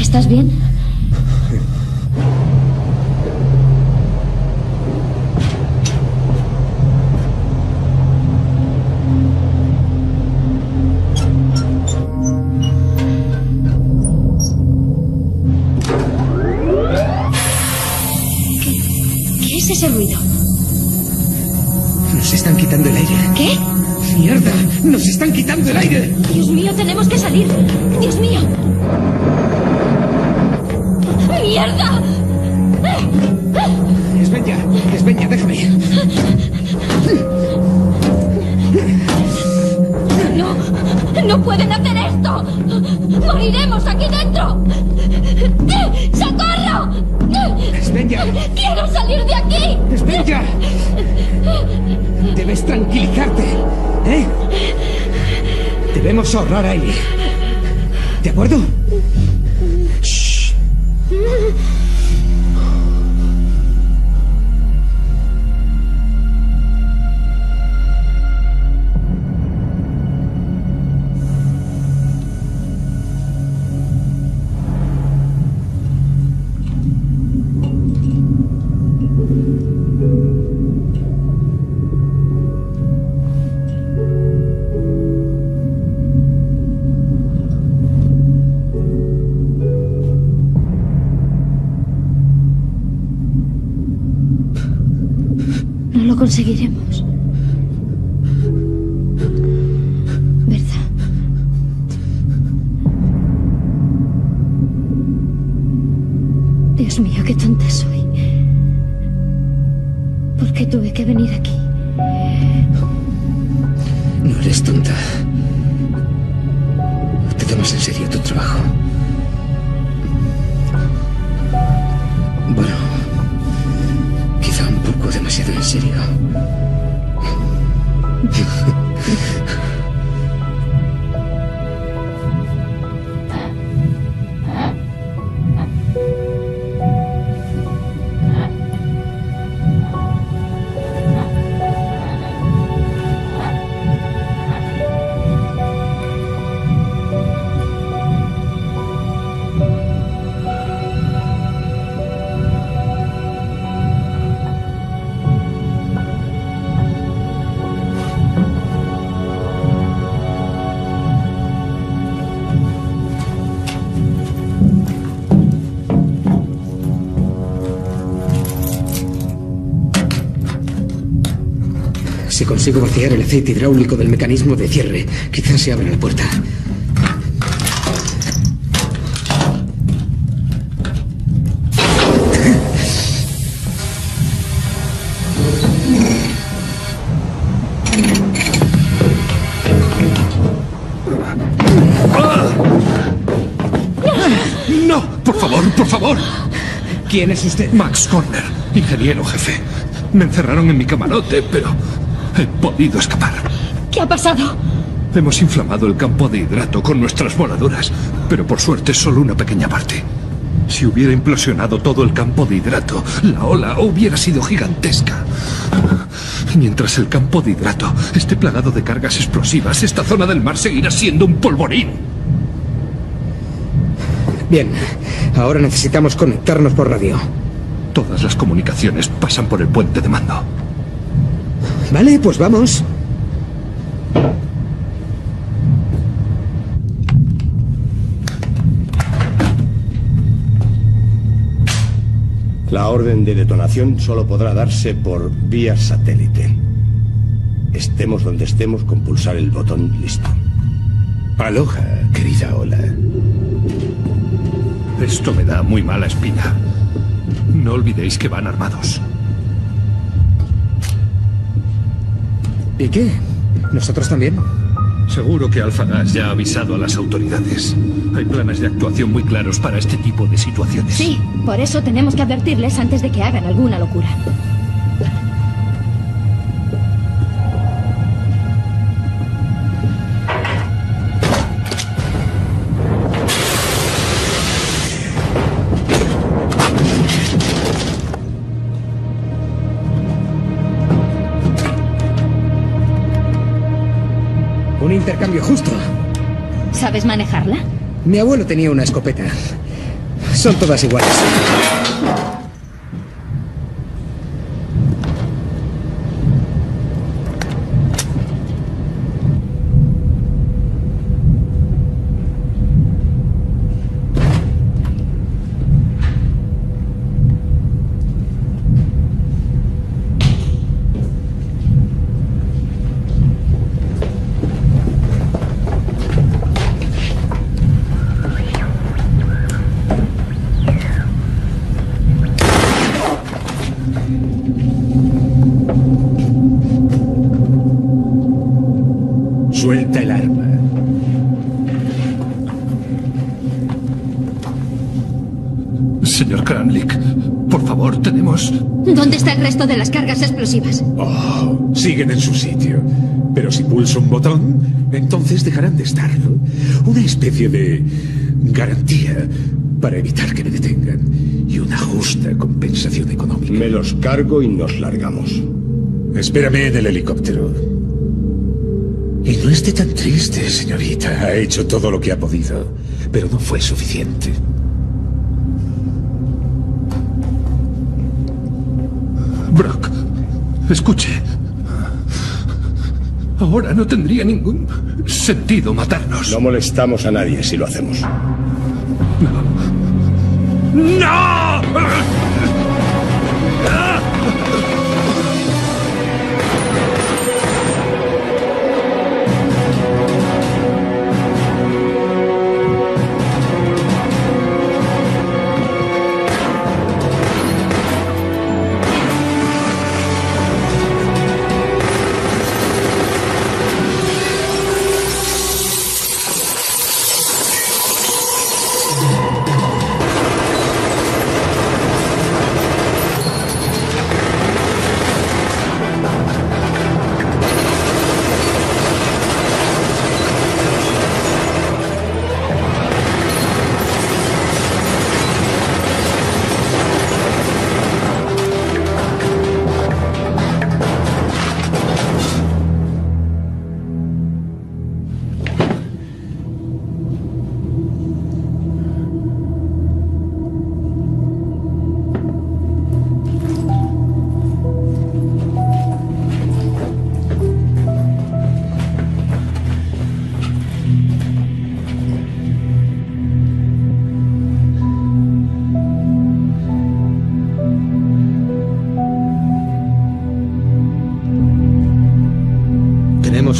¿Estás bien? Ahorrar aire. ¿De acuerdo? Shh. Conseguiremos. ¿Verdad? Dios mío, qué tonta soy. ¿Por qué tuve que venir aquí? No eres tonta. Te tomas en serio tu trabajo. Bueno, quizá un poco demasiado en serio. Si consigo vaciar el aceite hidráulico del mecanismo de cierre, quizás se abra la puerta. ¡No! ¡Por favor, por favor! ¿Quién es usted? Max Corner, ingeniero jefe. Me encerraron en mi camarote, pero... he podido escapar. ¿Qué ha pasado? Hemos inflamado el campo de hidrato con nuestras voladoras, pero por suerte solo una pequeña parte. Si hubiera implosionado todo el campo de hidrato, la ola hubiera sido gigantesca. Mientras el campo de hidrato esté plagado de cargas explosivas, esta zona del mar seguirá siendo un polvorín. Bien, ahora necesitamos conectarnos por radio. Todas las comunicaciones pasan por el puente de mando. Vale, pues vamos. La orden de detonación solo podrá darse por vía satélite. Estemos donde estemos con pulsar el botón listo. Aloha, querida Ola. Esto me da muy mala espina. No olvidéis que van armados. ¿Y qué? ¿Nosotros también? Seguro que Alphagas ya ha avisado a las autoridades. Hay planes de actuación muy claros para este tipo de situaciones. Sí, por eso tenemos que advertirles antes de que hagan alguna locura. Intercambio justo. ¿Sabes manejarla? Mi abuelo tenía una escopeta. Son todas iguales. ¿Dónde está el resto de las cargas explosivas? Oh, siguen en su sitio. Pero si pulso un botón, entonces dejarán de estarlo. Una especie de garantía para evitar que me detengan. Y una justa compensación económica. Me los cargo y nos largamos. Espérame en el helicóptero. Y no esté tan triste, señorita. Ha hecho todo lo que ha podido, pero no fue suficiente. Brock, escuche. Ahora no tendría ningún sentido matarnos. No molestamos a nadie si lo hacemos. ¡No! ¡No!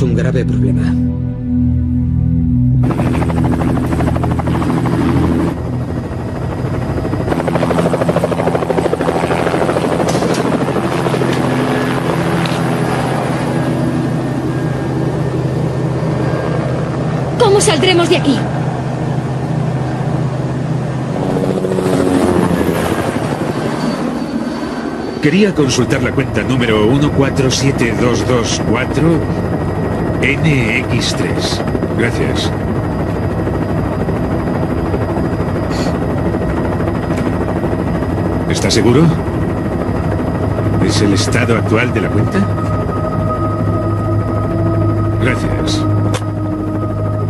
Un grave problema. ¿Cómo saldremos de aquí? Quería consultar la cuenta número uno cuatro siete dos dos cuatro... N X tres. Gracias. ¿Estás seguro? ¿Es el estado actual de la cuenta? Gracias.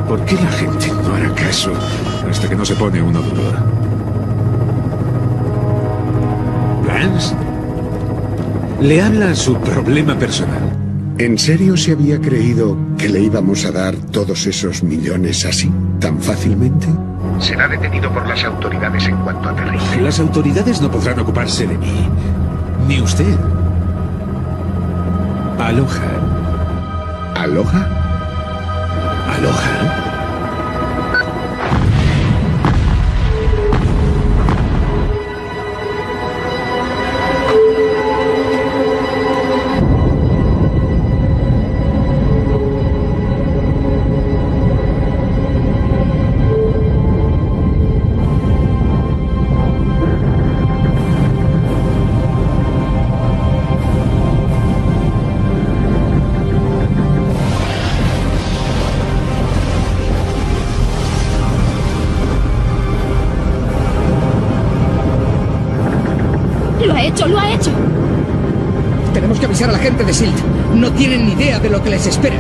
¿Por qué la gente no hará caso hasta que no se pone uno duro? ¿Plans? Le habla su problema personal. ¿En serio se había creído que le íbamos a dar todos esos millones así, tan fácilmente? Será detenido por las autoridades en cuanto aterrice. Las autoridades no podrán ocuparse de mí. Ni usted. Aloha. ¿Aloha? ¿Aloha? ha hecho, lo ha hecho. Tenemos que avisar a la gente de Sylt. No tienen ni idea de lo que les espera.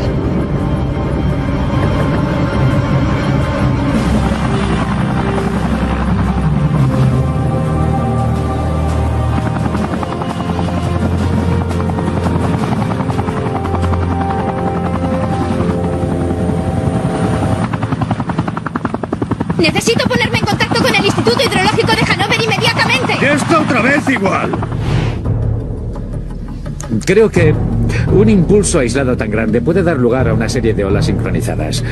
Necesito ponerme en contacto con el Instituto Hidrológico de Hannover inmediatamente. ¡Ya está otra vez igual! Creo que un impulso aislado tan grande puede dar lugar a una serie de olas sincronizadas.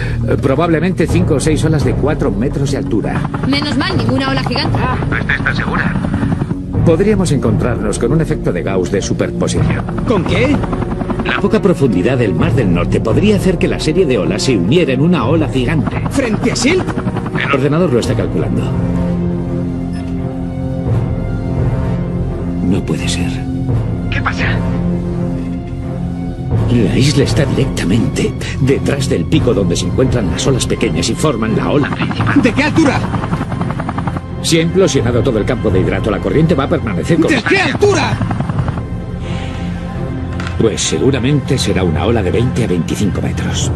Probablemente cinco o seis olas de cuatro metros de altura. Menos mal, ninguna ola gigante. ¿Está, está segura? Podríamos encontrarnos con un efecto de Gauss de superposición. ¿Con qué? La poca profundidad del Mar del Norte podría hacer que la serie de olas se uniera en una ola gigante. ¿Frente a Sylt? El ordenador lo está calculando. No puede ser. ¿Qué pasa? La isla está directamente detrás del pico donde se encuentran las olas pequeñas y forman la ola principal. ¿De qué altura? Si ha implosionado todo el campo de hidrato, la corriente va a permanecer con... ¿De qué altura? Pues seguramente será una ola de veinte a veinticinco metros.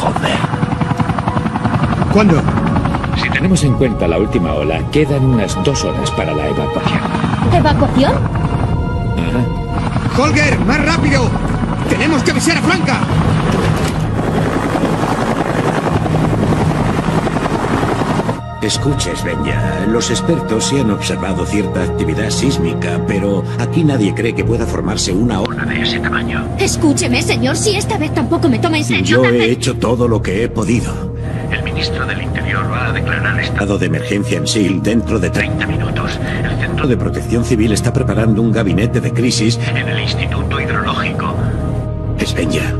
Joder. ¿Cuándo? Si tenemos en cuenta la última ola, quedan unas dos horas para la evacuación. ¿Evacuación? Ajá. ¡Holger, más rápido! ¡Tenemos que avisar a Franca! Escucha, Svenja, los expertos sí han observado cierta actividad sísmica, pero aquí nadie cree que pueda formarse una ola de ese tamaño. Escúcheme, señor, si esta vez tampoco me toma en serio. Yo he hecho todo lo que he podido. El ministro del Interior va a declarar estado de emergencia en Sylt dentro de treinta minutos. El Centro de Protección Civil está preparando un gabinete de crisis en el Instituto Hidrológico. Svenja,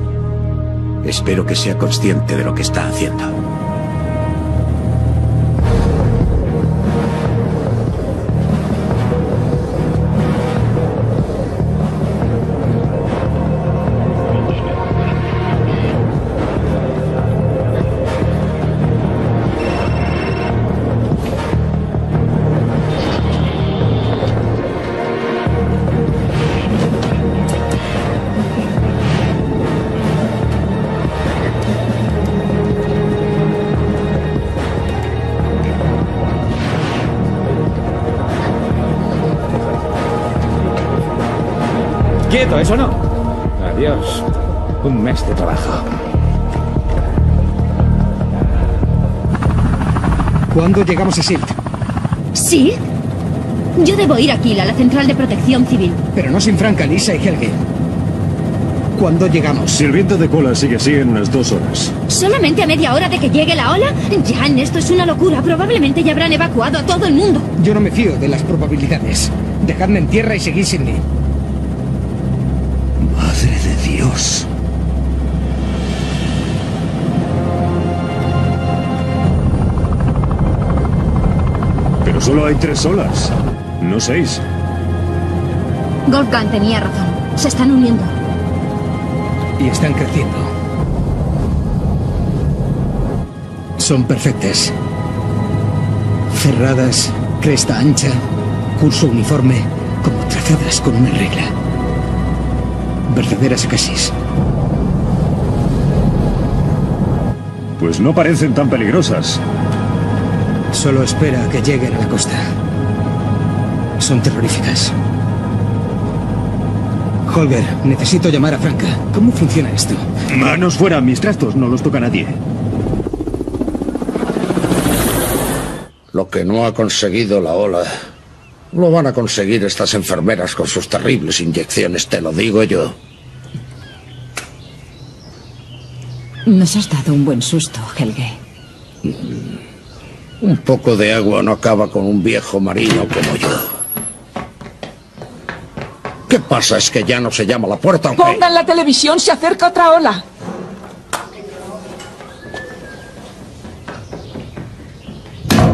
espero que sea consciente de lo que está haciendo. ¿Quieto, eso no? Adiós. Un mes de trabajo. ¿Cuándo llegamos a Sylt? ¿Sí? Yo debo ir aquí, a la central de protección civil. Pero no sin Franca, Lisa y Helge. ¿Cuándo llegamos? Si el viento de cola sigue así, en unas dos horas. ¿Solamente a media hora de que llegue la ola? Jan, esto es una locura. Probablemente ya habrán evacuado a todo el mundo. Yo no me fío de las probabilidades. Dejadme en tierra y seguid sin mí. Madre de Dios. Pero solo hay tres olas, no seis. Golkan tenía razón. Se están uniendo. Y están creciendo. Son perfectas. Cerradas, cresta ancha, curso uniforme, como trazadas con una regla. Verdaderas acasis. Pues no parecen tan peligrosas. Solo espera a que lleguen a la costa. Son terroríficas. Holger, necesito llamar a Franca. ¿Cómo funciona esto? Manos fuera, mis trastos no los toca nadie. Lo que no ha conseguido la ola lo van a conseguir estas enfermeras con sus terribles inyecciones, te lo digo yo. Nos has dado un buen susto, Helge. Un poco de agua no acaba con un viejo marino como yo. ¿Qué pasa? ¿Es que ya no se llama la puerta? Aunque... ¡Pongan la televisión! ¡Se acerca otra ola!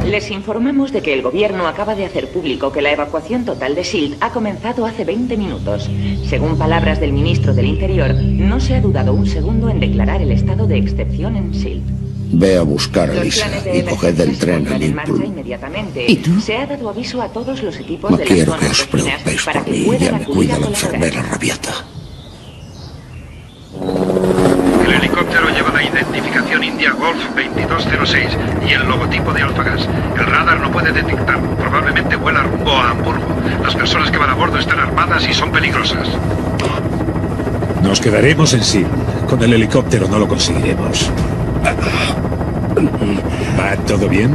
Les informamos de que el gobierno acaba de hacer público que la evacuación total de Sylt ha comenzado hace veinte minutos. Según palabras del ministro del Interior, no se ha dudado un segundo en declarar el estado de excepción en Sylt. Ve a buscar a Lisa y coged el tren a Liverpool. ¿Y tú? No quiero que os preocupéis por mí, ya me cuida la enfermera rabiata. El helicóptero lleva la identificación India Golf veintidós cero seis y el logotipo de Alphagas. El radar no puede detectarlo, probablemente vuela rumbo a Hamburgo. Las personas que van a bordo están armadas y son peligrosas. Nos quedaremos en Sylt. Con el helicóptero no lo conseguiremos. ¿Va todo bien?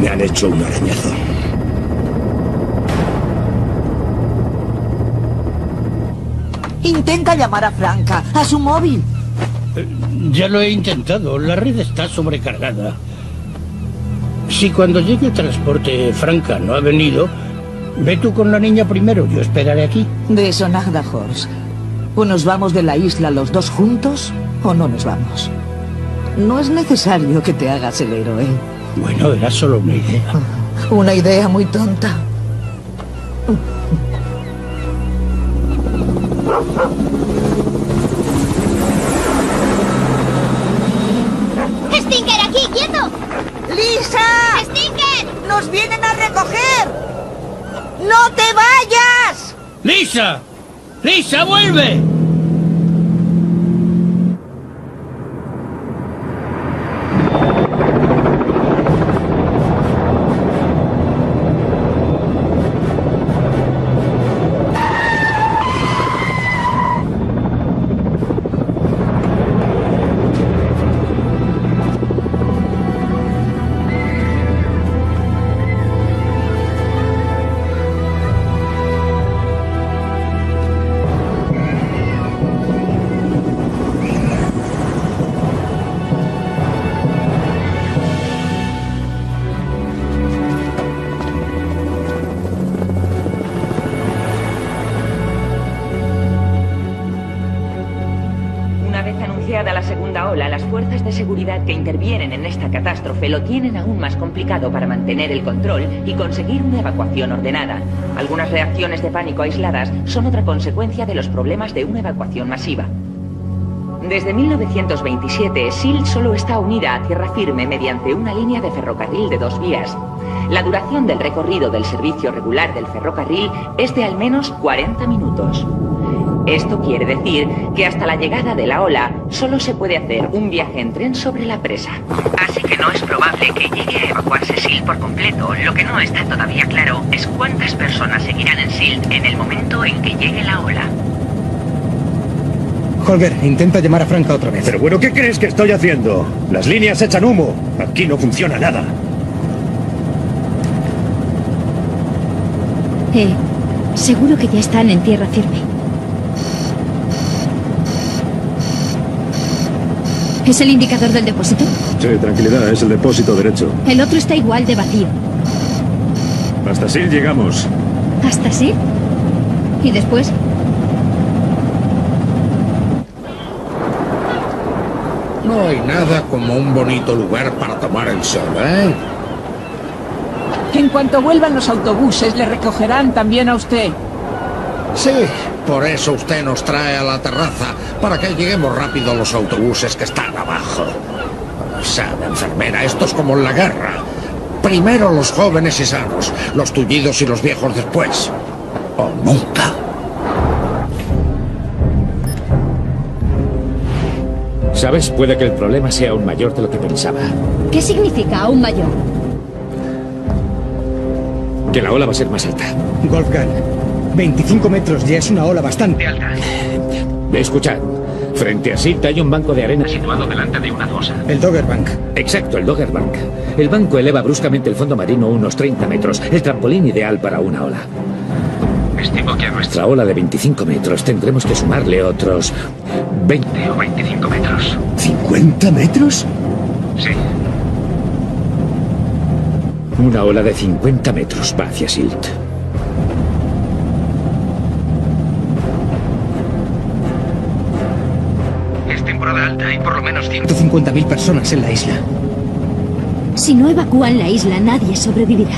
Me han hecho un arañazo. Intenta llamar a Franca, a su móvil. Eh, ya lo he intentado, la red está sobrecargada. Si cuando llegue el transporte Franca no ha venido, ve tú con la niña primero, yo esperaré aquí. De eso nada, Horst. O nos vamos de la isla los dos juntos, o no nos vamos. No es necesario que te hagas el héroe. Bueno, era solo una idea. Una idea muy tonta. ¡Stinker, aquí, quieto! ¡Lisa! ¡Stinker! ¡Nos vienen a recoger! ¡No te vayas! ¡Lisa! ¡Lisa, vuelve! De seguridad que intervienen en esta catástrofe lo tienen aún más complicado para mantener el control y conseguir una evacuación ordenada. Algunas reacciones de pánico aisladas son otra consecuencia de los problemas de una evacuación masiva. Desde mil novecientos veintisiete, Sylt solo está unida a tierra firme mediante una línea de ferrocarril de dos vías. La duración del recorrido del servicio regular del ferrocarril es de al menos cuarenta minutos. Esto quiere decir que hasta la llegada de la ola solo se puede hacer un viaje en tren sobre la presa. Así que no es probable que llegue a evacuarse Sylt por completo. Lo que no está todavía claro es cuántas personas seguirán en Sylt en el momento en que llegue la ola. Holger, intenta llamar a Franca otra vez. Pero bueno, ¿qué crees que estoy haciendo? Las líneas echan humo. Aquí no funciona nada. Eh, seguro que ya están en tierra firme. ¿Es el indicador del depósito? Sí, tranquilidad, es el depósito derecho. El otro está igual de vacío. Hasta Sylt llegamos. ¿Hasta Sylt? ¿Y después? No hay nada como un bonito lugar para tomar el sol, ¿eh? En cuanto vuelvan los autobuses, le recogerán también a usted. Sí. Por eso usted nos trae a la terraza, para que lleguemos rápido a los autobuses que están abajo. Sabe, enfermera, esto es como en la guerra. Primero los jóvenes y sanos, los tullidos y los viejos después. O nunca. ¿Sabes? Puede que el problema sea aún mayor de lo que pensaba. ¿Qué significa aún mayor? Que la ola va a ser más alta. Wolfgang. veinticinco metros ya es una ola bastante alta. Escuchad, frente a Sylt hay un banco de arena situado delante de una fosa. El Dogger Bank. Exacto, el Dogger Bank. El banco eleva bruscamente el fondo marino unos treinta metros, el trampolín ideal para una ola. Estimo que a nuestra ola de veinticinco metros tendremos que sumarle otros veinte o veinticinco metros. ¿cincuenta metros? Sí. Una ola de cincuenta metros va hacia Sylt. Hay por lo menos ciento cincuenta mil personas en la isla. Si no evacúan la isla, nadie sobrevivirá.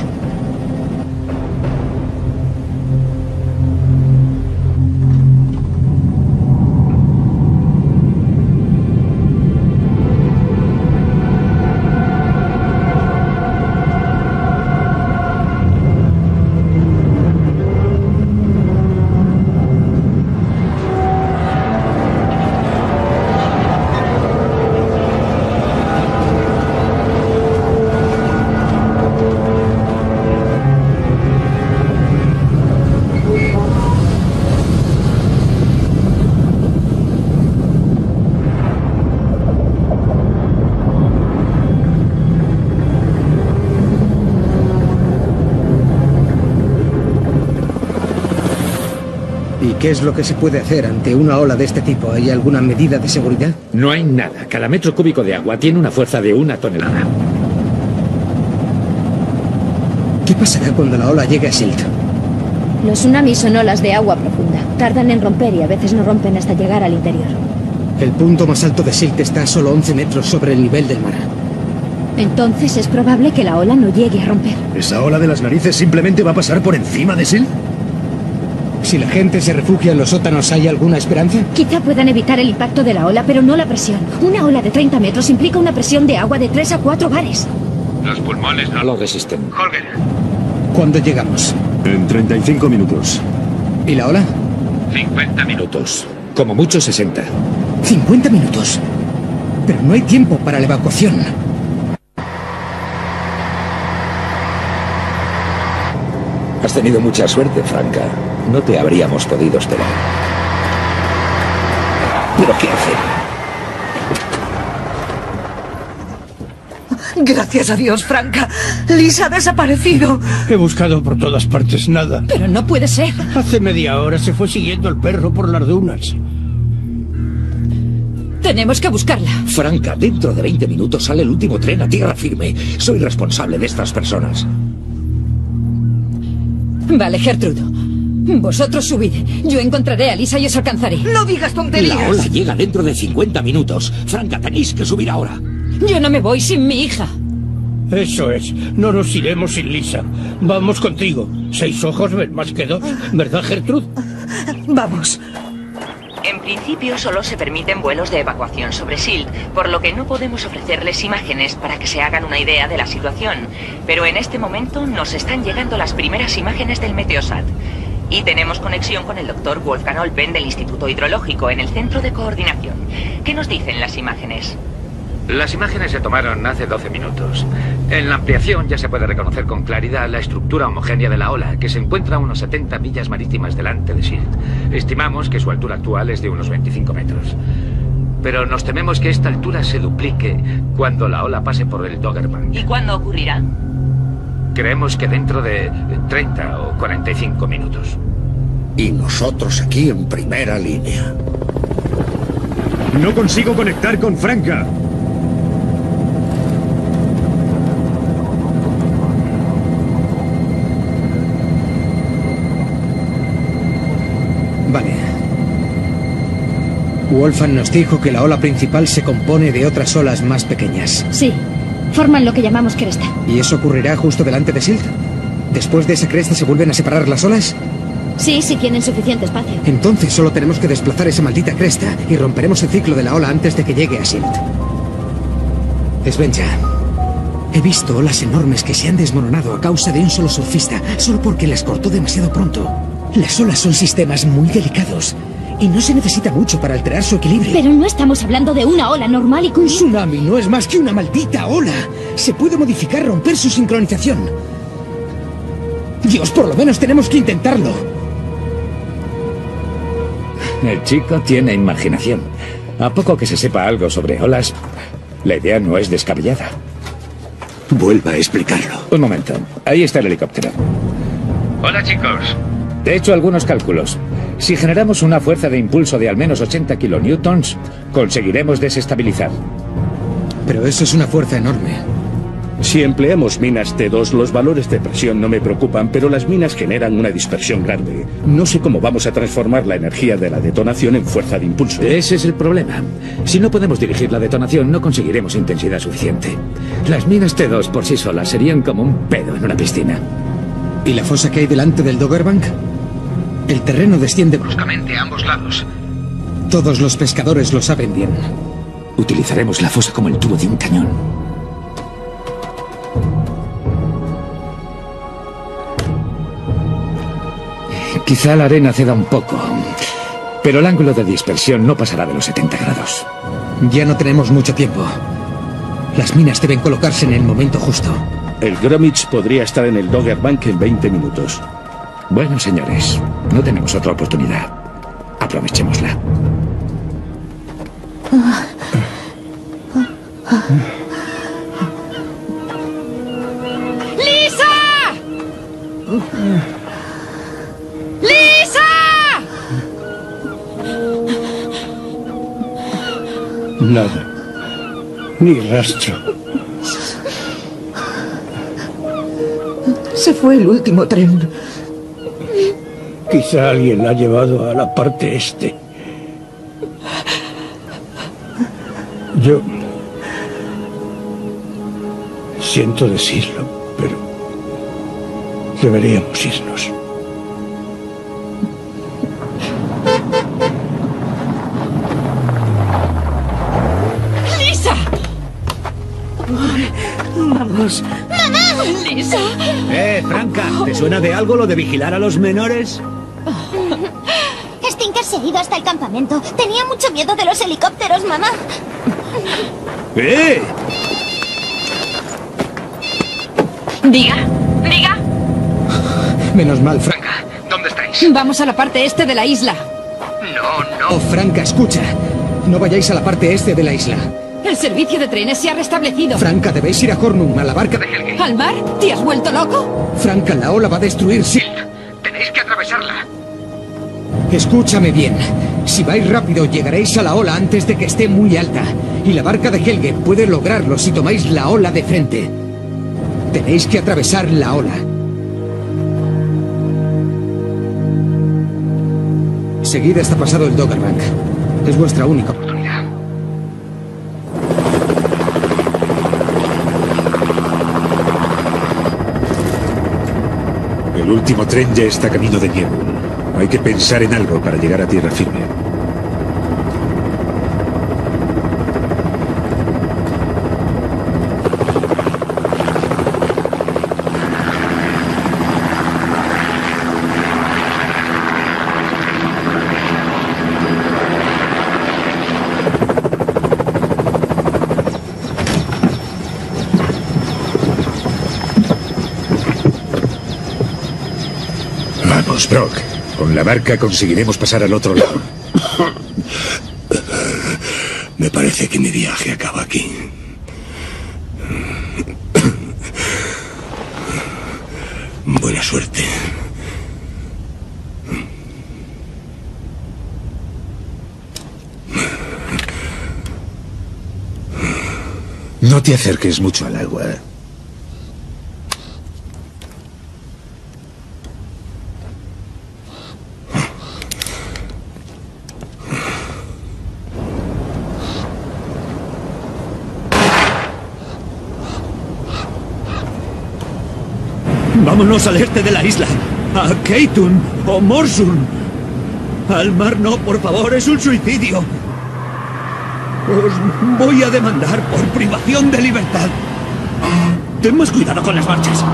¿Qué es lo que se puede hacer ante una ola de este tipo? ¿Hay alguna medida de seguridad? No hay nada. Cada metro cúbico de agua tiene una fuerza de una tonelada. ¿Qué pasará cuando la ola llegue a Sylt? Los tsunamis son olas de agua profunda. Tardan en romper y a veces no rompen hasta llegar al interior. El punto más alto de Sylt está a solo once metros sobre el nivel del mar. Entonces es probable que la ola no llegue a romper. ¿Esa ola de las narices simplemente va a pasar por encima de Sylt? Si la gente se refugia en los sótanos, ¿hay alguna esperanza? Quizá puedan evitar el impacto de la ola, pero no la presión. Una ola de treinta metros implica una presión de agua de tres a cuatro bares. Los pulmones no lo resisten. Holger. ¿Cuándo llegamos? En treinta y cinco minutos. ¿Y la ola? cincuenta minutos. Como mucho sesenta. ¿cincuenta minutos? Pero no hay tiempo para la evacuación. Has tenido mucha suerte, Franca. No te habríamos podido esperar. ¿Pero qué hacer? Gracias a Dios, Franca. Lisa ha desaparecido. He buscado por todas partes, nada. Pero no puede ser. Hace media hora se fue siguiendo al perro por las dunas. Tenemos que buscarla. Franca, dentro de veinte minutos sale el último tren a tierra firme. Soy responsable de estas personas. Vale, Gertrudo. Vosotros subid. Yo encontraré a Lisa y os alcanzaré. ¡No digas tonterías! La ola llega dentro de cincuenta minutos. Franca, tenéis que subir ahora. Yo no me voy sin mi hija. Eso es. No nos iremos sin Lisa. Vamos contigo. Seis ojos ven más que dos. ¿Verdad, Gertrude? Vamos. En principio solo se permiten vuelos de evacuación sobre Sylt, por lo que no podemos ofrecerles imágenes para que se hagan una idea de la situación. Pero en este momento nos están llegando las primeras imágenes del Meteosat. Y tenemos conexión con el doctor Wolfgang Olpen del Instituto Hidrológico en el Centro de Coordinación. ¿Qué nos dicen las imágenes? Las imágenes se tomaron hace doce minutos. En la ampliación ya se puede reconocer con claridad la estructura homogénea de la ola, que se encuentra a unos setenta millas marítimas delante de Sylt. Estimamos que su altura actual es de unos veinticinco metros. Pero nos tememos que esta altura se duplique cuando la ola pase por el Dogger Bank. ¿Y cuándo ocurrirá? Creemos que dentro de treinta o cuarenta y cinco minutos. Y nosotros aquí en primera línea. No consigo conectar con Franca. Vale. Wolfgang nos dijo que la ola principal se compone de otras olas más pequeñas. Sí. Forman lo que llamamos cresta. ¿Y eso ocurrirá justo delante de Sylt? ¿Después de esa cresta se vuelven a separar las olas? Sí, si tienen suficiente espacio. Entonces solo tenemos que desplazar esa maldita cresta y romperemos el ciclo de la ola antes de que llegue a Sylt. Svenja, he visto olas enormes que se han desmoronado a causa de un solo surfista, solo porque las cortó demasiado pronto. Las olas son sistemas muy delicados. Y no se necesita mucho para alterar su equilibrio. Pero no estamos hablando de una ola normal y con... Un tsunami no es más que una maldita ola. Se puede modificar, romper su sincronización. Dios, por lo menos tenemos que intentarlo. El chico tiene imaginación. A poco que se sepa algo sobre olas, la idea no es descabellada. Vuelva a explicarlo. Un momento. Ahí está el helicóptero. Hola, chicos. He hecho algunos cálculos. Si generamos una fuerza de impulso de al menos ochenta kilonewtons, conseguiremos desestabilizar. Pero eso es una fuerza enorme. Si empleamos minas T dos, los valores de presión no me preocupan, pero las minas generan una dispersión grande. No sé cómo vamos a transformar la energía de la detonación en fuerza de impulso. Ese es el problema. Si no podemos dirigir la detonación, no conseguiremos intensidad suficiente. Las minas T dos por sí solas serían como un pedo en una piscina. ¿Y la fosa que hay delante del Dogger Bank? El terreno desciende bruscamente a ambos lados. Todos los pescadores lo saben bien. Utilizaremos la fosa como el tubo de un cañón. Quizá la arena ceda un poco, pero el ángulo de dispersión no pasará de los setenta grados. Ya no tenemos mucho tiempo. Las minas deben colocarse en el momento justo. El Gromitch podría estar en el Dogger Bank en veinte minutos. Bueno, señores, no tenemos otra oportunidad. Aprovechémosla. ¡Lisa! ¡Lisa! Nada. Ni rastro. Se fue el último tren. Quizá alguien la ha llevado a la parte este. Yo... siento decirlo, pero... deberíamos irnos. ¡Lisa! Vamos... ¡Mamá! ¡Lisa! Eh, Franca, ¿te suena de algo lo de vigilar a los menores? Stinker se ha ido hasta el campamento. Tenía mucho miedo de los helicópteros, mamá. ¡Eh! Diga, diga. Menos mal, Franca. ¿Dónde estáis? Vamos a la parte este de la isla. No, no. Oh, Franca, escucha. No vayáis a la parte este de la isla. El servicio de trenes se ha restablecido. Franca, debéis ir a Hornum, a la barca de Helge. ¿Al mar? ¿Te has vuelto loco? Franca, la ola va a destruir Sylt. Tenéis que atravesarla. Escúchame bien. Si vais rápido, llegaréis a la ola antes de que esté muy alta. Y la barca de Helge puede lograrlo si tomáis la ola de frente. Tenéis que atravesar la ola. Seguid hasta pasado el Dogger Bank. Es vuestra única oportunidad. El último tren ya está camino de nieve. Hay que pensar en algo para llegar a tierra firme. Vamos, Brock. Con la barca conseguiremos pasar al otro lado. Me parece que mi viaje acaba aquí. Buena suerte. No te acerques mucho al agua. Vámonos al este de la isla, a Keitun o Morsun. Al mar no, por favor, es un suicidio. Os voy a demandar por privación de libertad. Ten más cuidado con las marchas.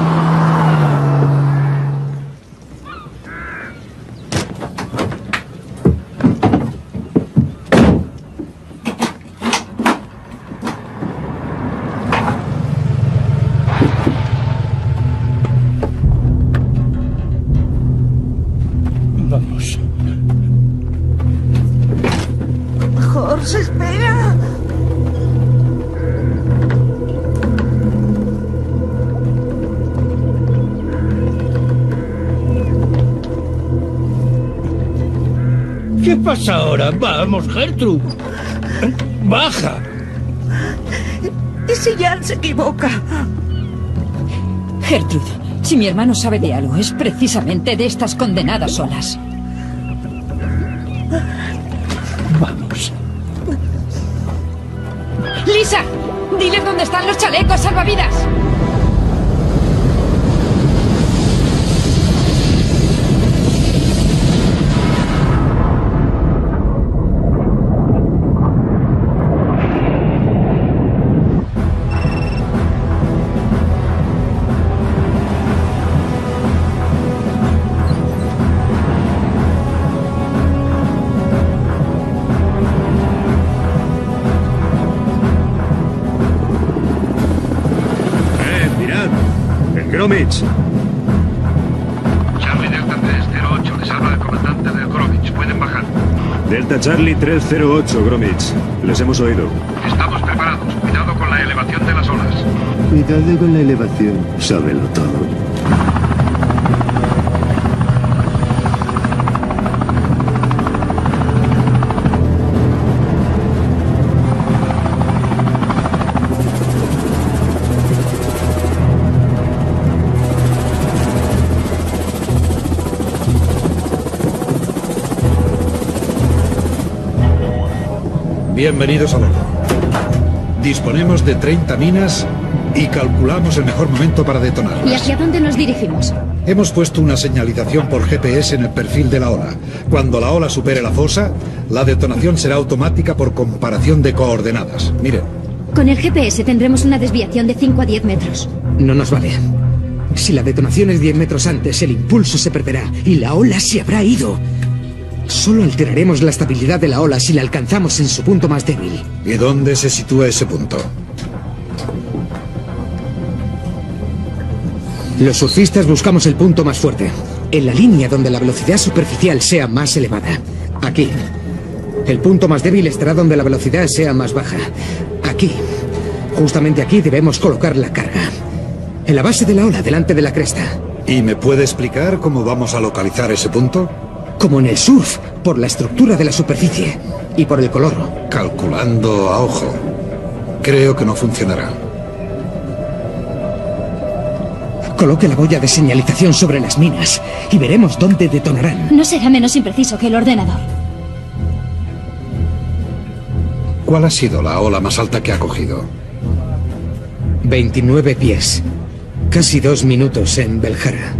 ¿Qué pasa ahora? Vamos, Gertrude. Baja. ¿Y si Jan se equivoca? Gertrude, si mi hermano sabe de algo, es precisamente de estas condenadas olas. Vamos. ¡Lisa! ¡Diles dónde están los chalecos salvavidas! Gromitch. Charlie Delta tres cero ocho, les habla el comandante del Gromitch. Pueden bajar. Delta Charlie tres cero ocho, Gromitch. Les hemos oído. Estamos preparados. Cuidado con la elevación de las olas. Cuidado con la elevación. Sábelo todo. Bienvenidos a bordo. Disponemos de treinta minas y calculamos el mejor momento para detonarlas. ¿Y hacia dónde nos dirigimos? Hemos puesto una señalización por G P S en el perfil de la ola. Cuando la ola supere la fosa, la detonación será automática por comparación de coordenadas. Miren. Con el G P S tendremos una desviación de cinco a diez metros. No nos vale. Si la detonación es diez metros antes, el impulso se perderá y la ola se habrá ido. Solo alteraremos la estabilidad de la ola si la alcanzamos en su punto más débil. ¿Y dónde se sitúa ese punto? Los surfistas buscamos el punto más fuerte, en la línea donde la velocidad superficial sea más elevada. Aquí. El punto más débil estará donde la velocidad sea más baja. Aquí. Justamente aquí debemos colocar la carga. En la base de la ola, delante de la cresta. ¿Y me puede explicar cómo vamos a localizar ese punto? Como en el surf, por la estructura de la superficie y por el color. Calculando a ojo. Creo que no funcionará. Coloque la boya de señalización sobre las minas y veremos dónde detonarán. No será menos impreciso que el ordenador. ¿Cuál ha sido la ola más alta que ha cogido? veintinueve pies. Casi dos minutos en Beljara.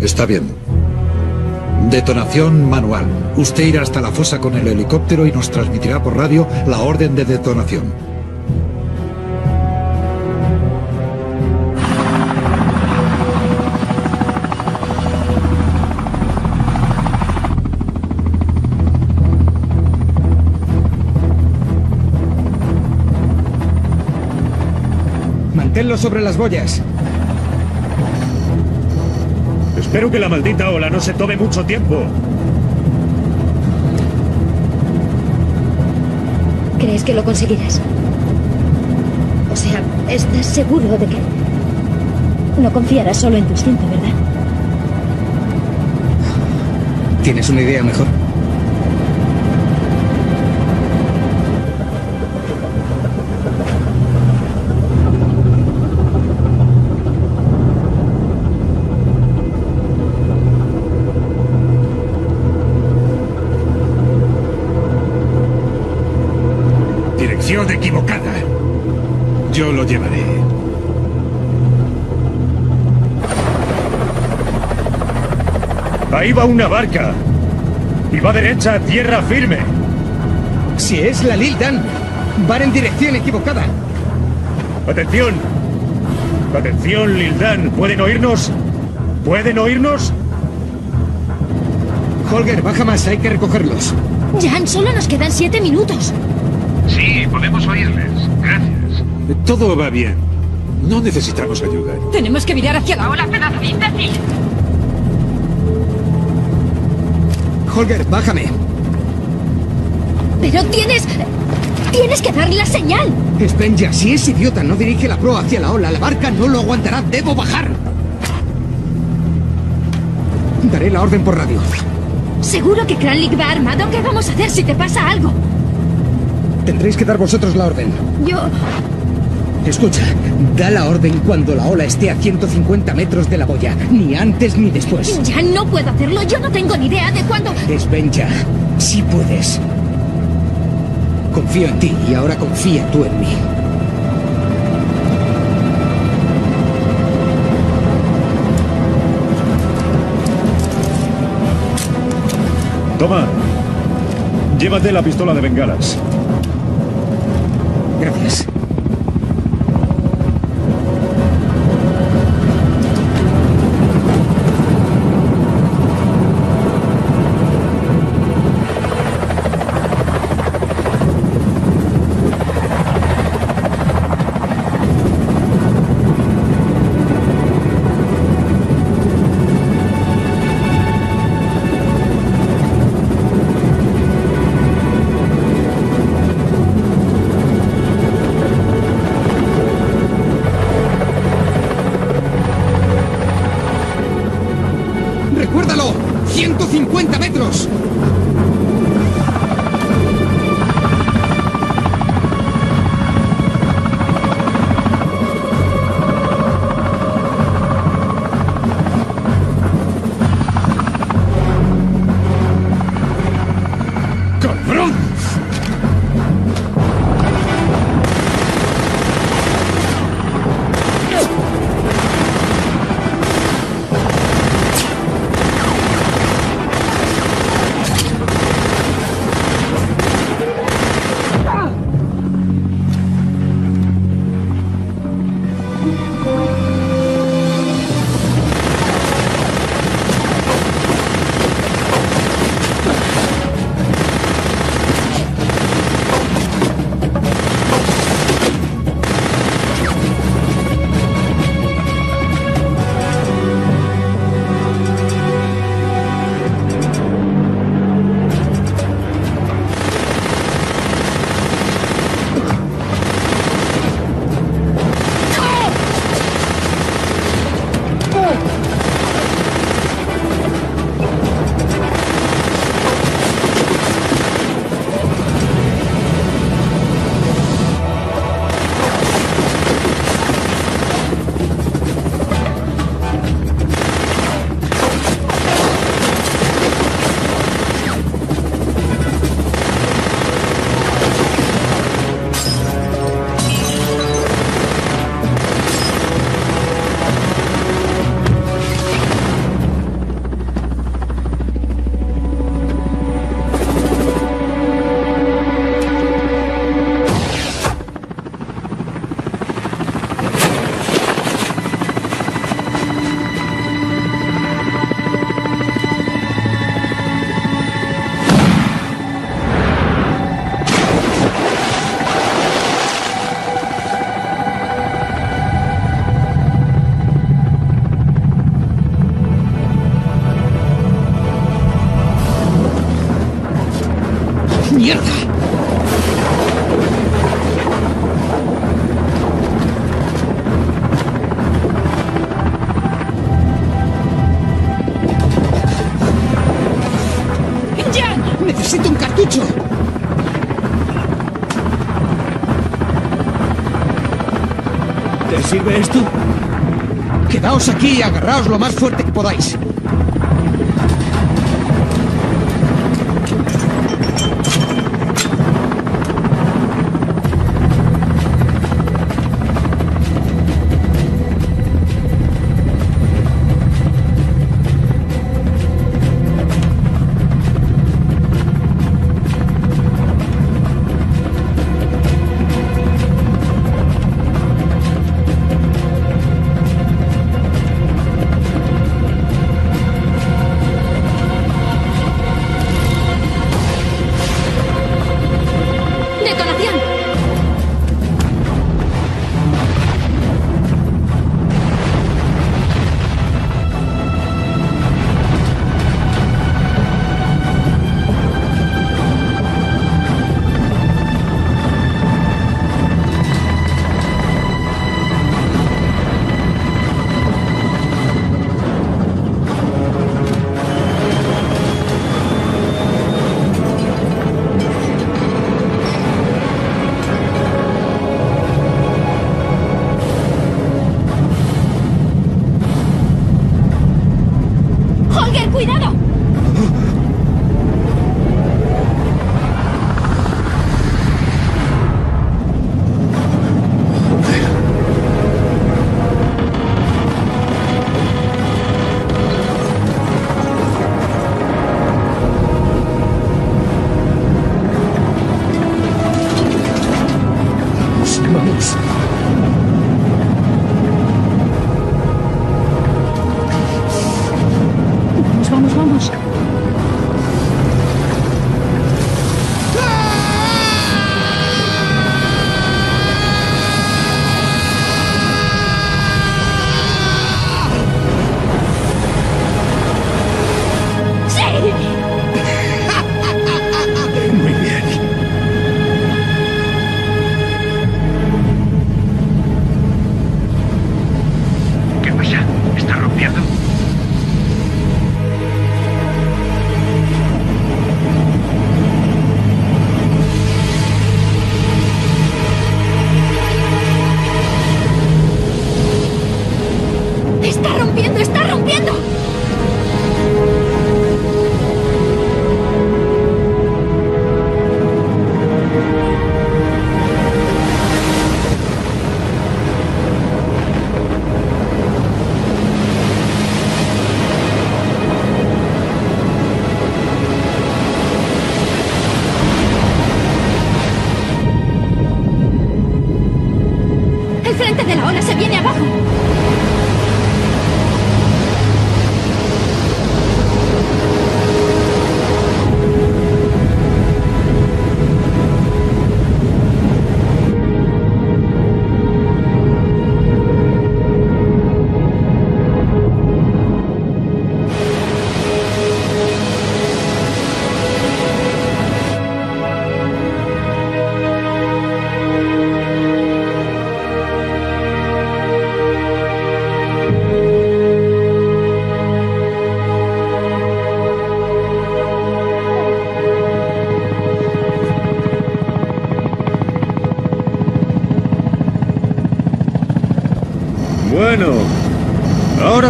Está bien. Detonación manual. Usted irá hasta la fosa con el helicóptero y nos transmitirá por radio la orden de detonación. Manténlo sobre las boyas. Espero que la maldita ola no se tome mucho tiempo. ¿Crees que lo conseguirás? O sea, ¿estás seguro de que...? No confiarás solo en tu instinto, ¿verdad? ¿Tienes una idea mejor? Equivocada. Yo lo llevaré. Ahí va una barca. Y va derecha a tierra firme. Si es la Lildan, van en dirección equivocada. Atención. Atención, Lildan. ¿Pueden oírnos? ¿Pueden oírnos? Holger, baja más. Hay que recogerlos. Jan, solo nos quedan siete minutos. Sí, podemos oírles. Gracias. Todo va bien. No necesitamos ayuda. Tenemos que mirar hacia la ola, pedazo de imbécil. Holger, bájame. Pero tienes... Tienes que darle la señal. Spenja, si ese idiota no dirige la proa hacia la ola, la barca no lo aguantará. Debo bajar. Daré la orden por radio. Seguro que Kranlich va armado. ¿Qué vamos a hacer si te pasa algo? Tendréis que dar vosotros la orden. Yo... Escucha, da la orden cuando la ola esté a ciento cincuenta metros de la boya. Ni antes ni después. Ya no puedo hacerlo, yo no tengo ni idea de cuándo... Svenja, sí puedes. Confío en ti y ahora confía tú en mí. Toma, llévate la pistola de bengalas. Gracias. ¡Mierda! ¡Jan! ¡Necesito un cartucho! ¿Te sirve esto? Quedaos aquí y agarraos lo más fuerte que podáis.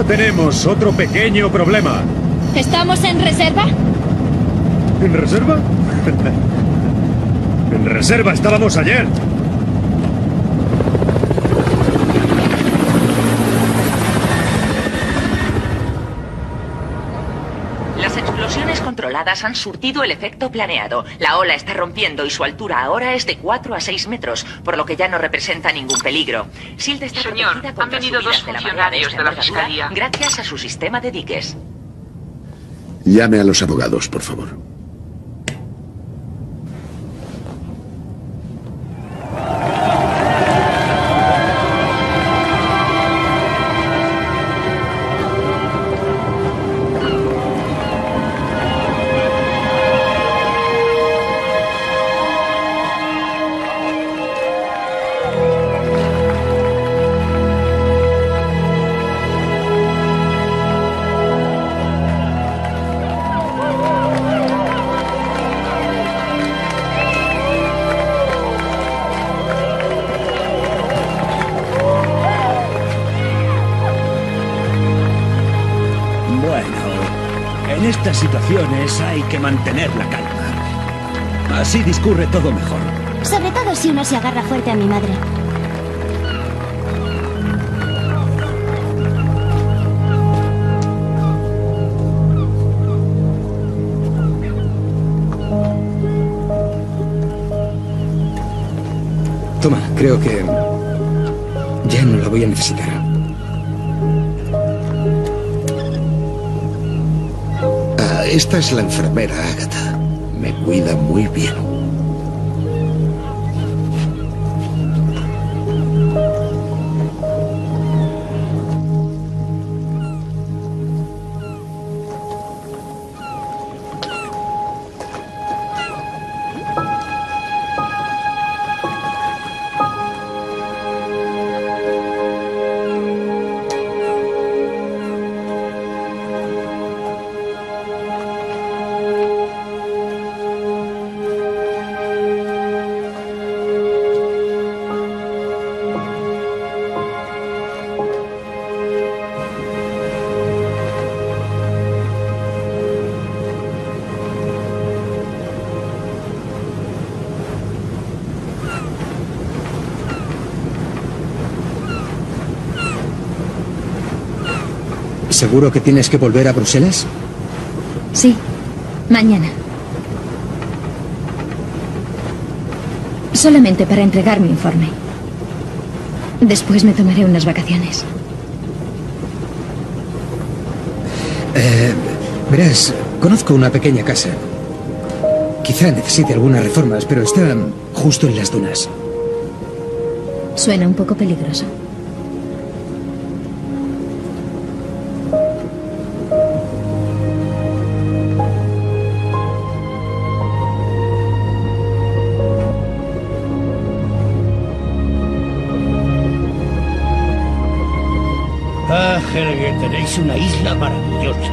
Tenemos otro pequeño problema. ¿Estamos en reserva? ¿En reserva? En reserva estábamos ayer. Las explosiones controladas han surtido el efecto planeado. La ola está rompiendo y su altura ahora es de cuatro a seis metros, por lo que ya no representa ningún peligro. Sylt está Señor, han venido dos funcionarios de la, de la Fiscalía gracias a su sistema de diques. Llame a los abogados, por favor. situaciones hay que mantener la calma. Así discurre todo mejor. Sobre todo si uno se agarra fuerte a mi madre. Toma, creo que ya no la voy a necesitar. Ah, esta es la enfermera, Agatha. Me cuida muy bien. ¿Seguro que tienes que volver a Bruselas? Sí, mañana. Solamente para entregar mi informe. Después me tomaré unas vacaciones. Eh, verás, conozco una pequeña casa. Quizá necesite algunas reformas, pero está justo en las dunas. Suena un poco peligroso. Es una isla maravillosa.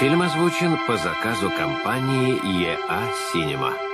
Фильм озвучен по заказу компании и и эй Cinema.